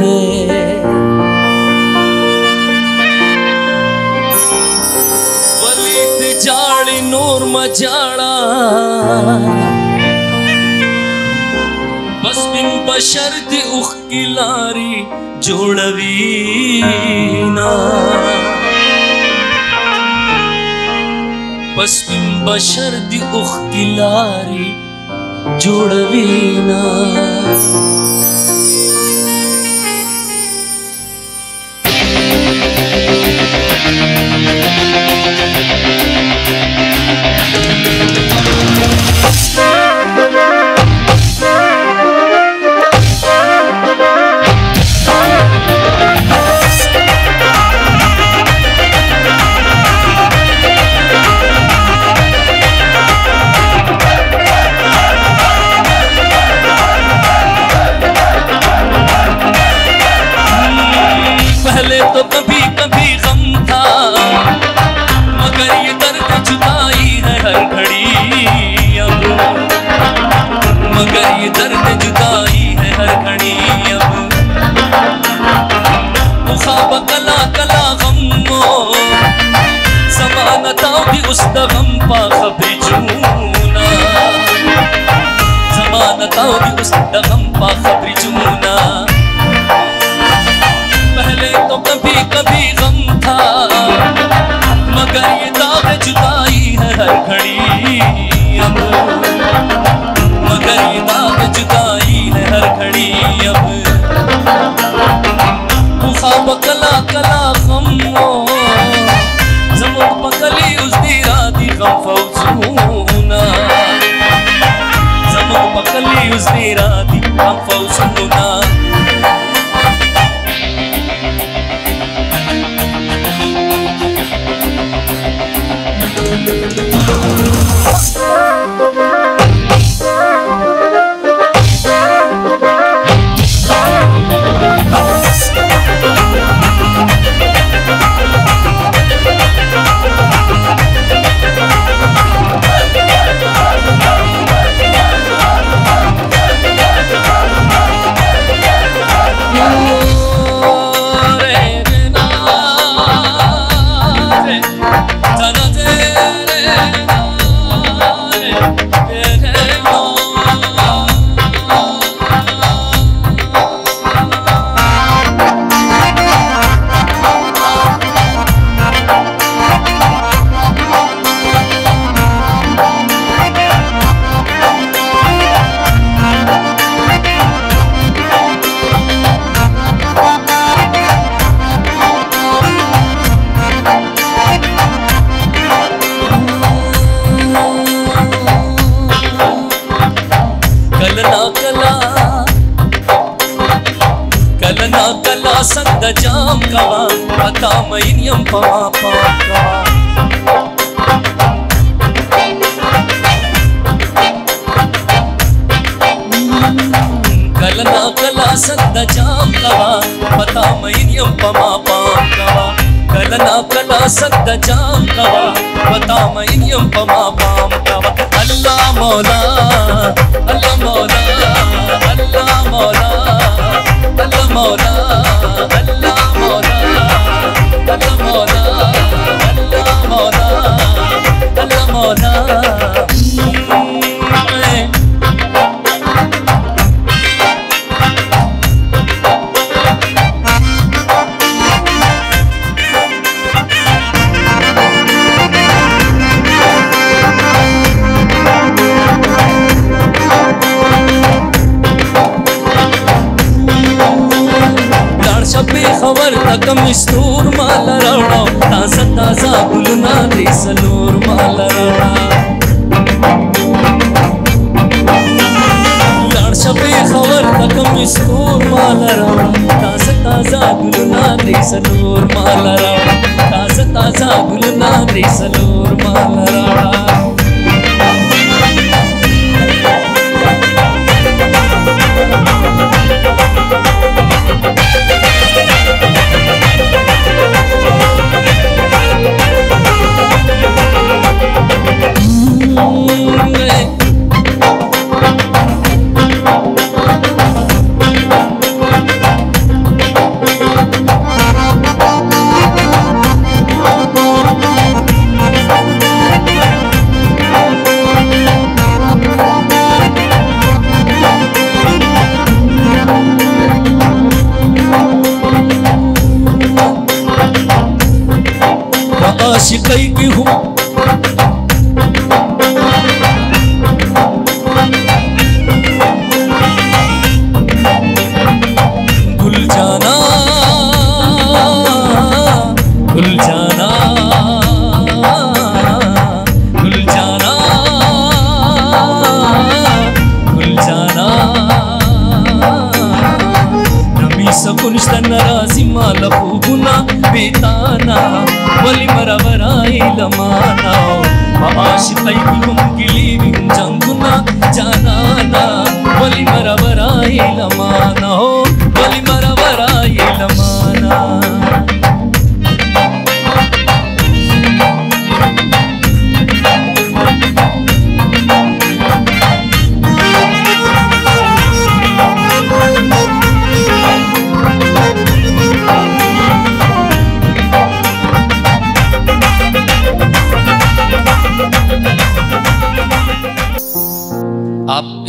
ہے ولید جاڑی نور مجاڑا بس بن بشر دی اخ کی لاری جوڑوینا بس من بشر دی اختی لاری جوڑوینا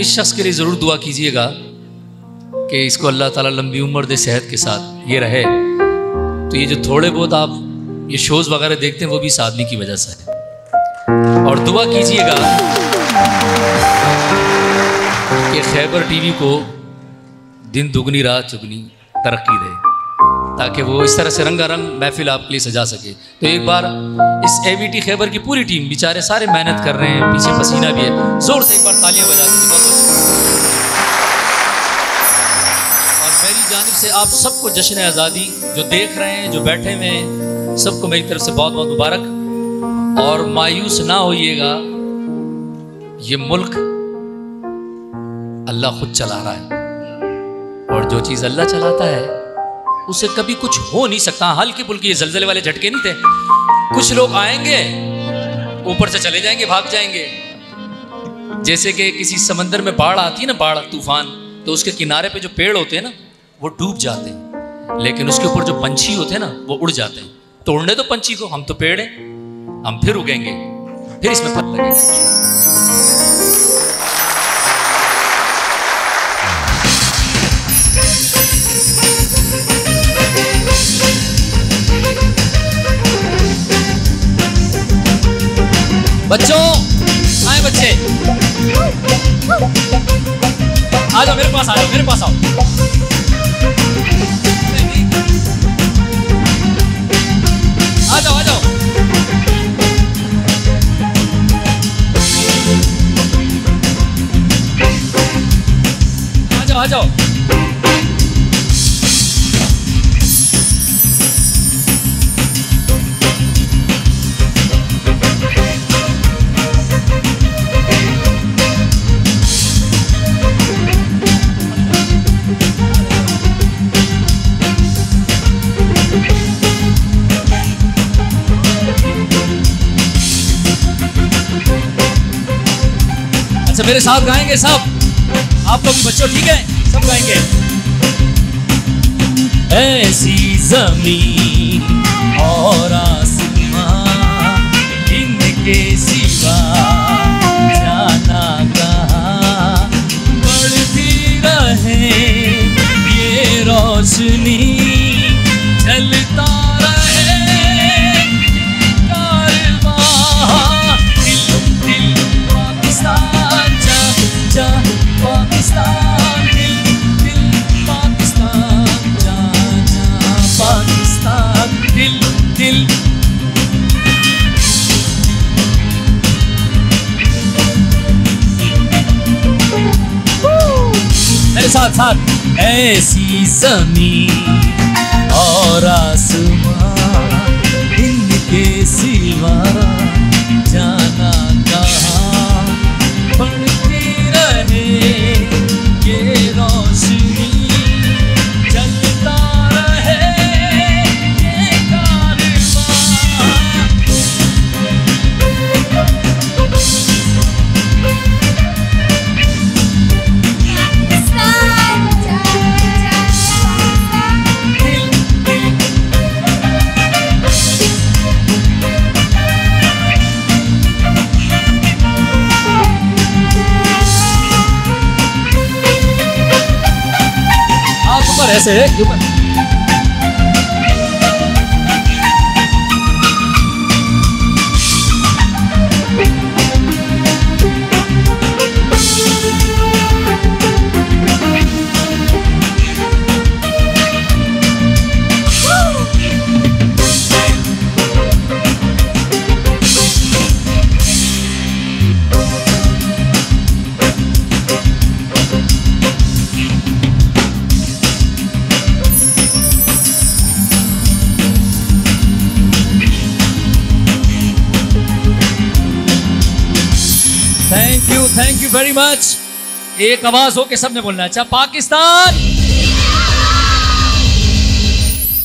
इस शख्स के लिए ज़रूर दुआ कीजिएगा कि इसको अल्लाह ताला लंबी उम्र दे, सेहत के साथ ये रहे। तो ये जो थोड़े बहुत आप ये शोज़ वगैरह देखते हैं वो भी इस आदमी की वजह से है। और दुआ कीजिएगा कि खैबर टीवी को दिन दुगनी रात चुगनी तरक्की दे, ताकि वो इस तरह से रंगारंग महफिल आपके लिए सजा सके। तो एक बार इस AVT खैबर की पूरी टीम, बेचारे सारे मेहनत कर रहे हैं, पीछे पसीना भी है, जोर से एक बार तालियां बजा दीजिए। और मेरी जानिब से आप सबको जश्न आज़ादी, जो देख रहे हैं, जो बैठे हुए हैं, सबको मेरी तरफ से बहुत बहुत मुबारक। और मायूस ना होइएगा, ये मुल्क अल्लाह खुद चला रहा है, और जो चीज़ अल्लाह चलाता है उसे कभी कुछ हो नहीं सकता। हल्के पुल्के ये जलजले वाले झटके नहीं थे। कुछ लोग आएंगे, ऊपर से चले जाएंगे, भाग जाएंगे। जैसे कि किसी समंदर में बाढ़ आती है ना, बाढ़ तूफान, तो उसके किनारे पे जो पेड़ होते हैं ना वो डूब जाते हैं, लेकिन उसके ऊपर जो पंछी होते हैं ना वो उड़ जाते हैं। तो उड़ने दो पंछी को, हम तो पेड़ हैं, हम फिर उगेंगे, फिर इसमें फल लगेगा। बच्चों आए, बच्चे आ जाओ, मेरे पास आ जाओ, मेरे पास आओ। आ जाओ, आ जाओ। आ जाओ, आ जाओ। मेरे साथ गाएंगे सब आप लोग, बच्चों ठीक है? सब गाएंगे। ऐसी जमीन और आसमां, इनके सिवा जाना कहाँ। बढ़ती रहे ये रोशनी, जलता साथ साथ। ऐसी जमीन और आसमां, इनके सिवा जाना कहाँ। पढ़ते रहे ये रोशनी, जलता रहे ये कारवां। ऐसे है क्यों? Thank you very much. एक आवाज हो के सबने बोलना। अच्छा, पाकिस्तान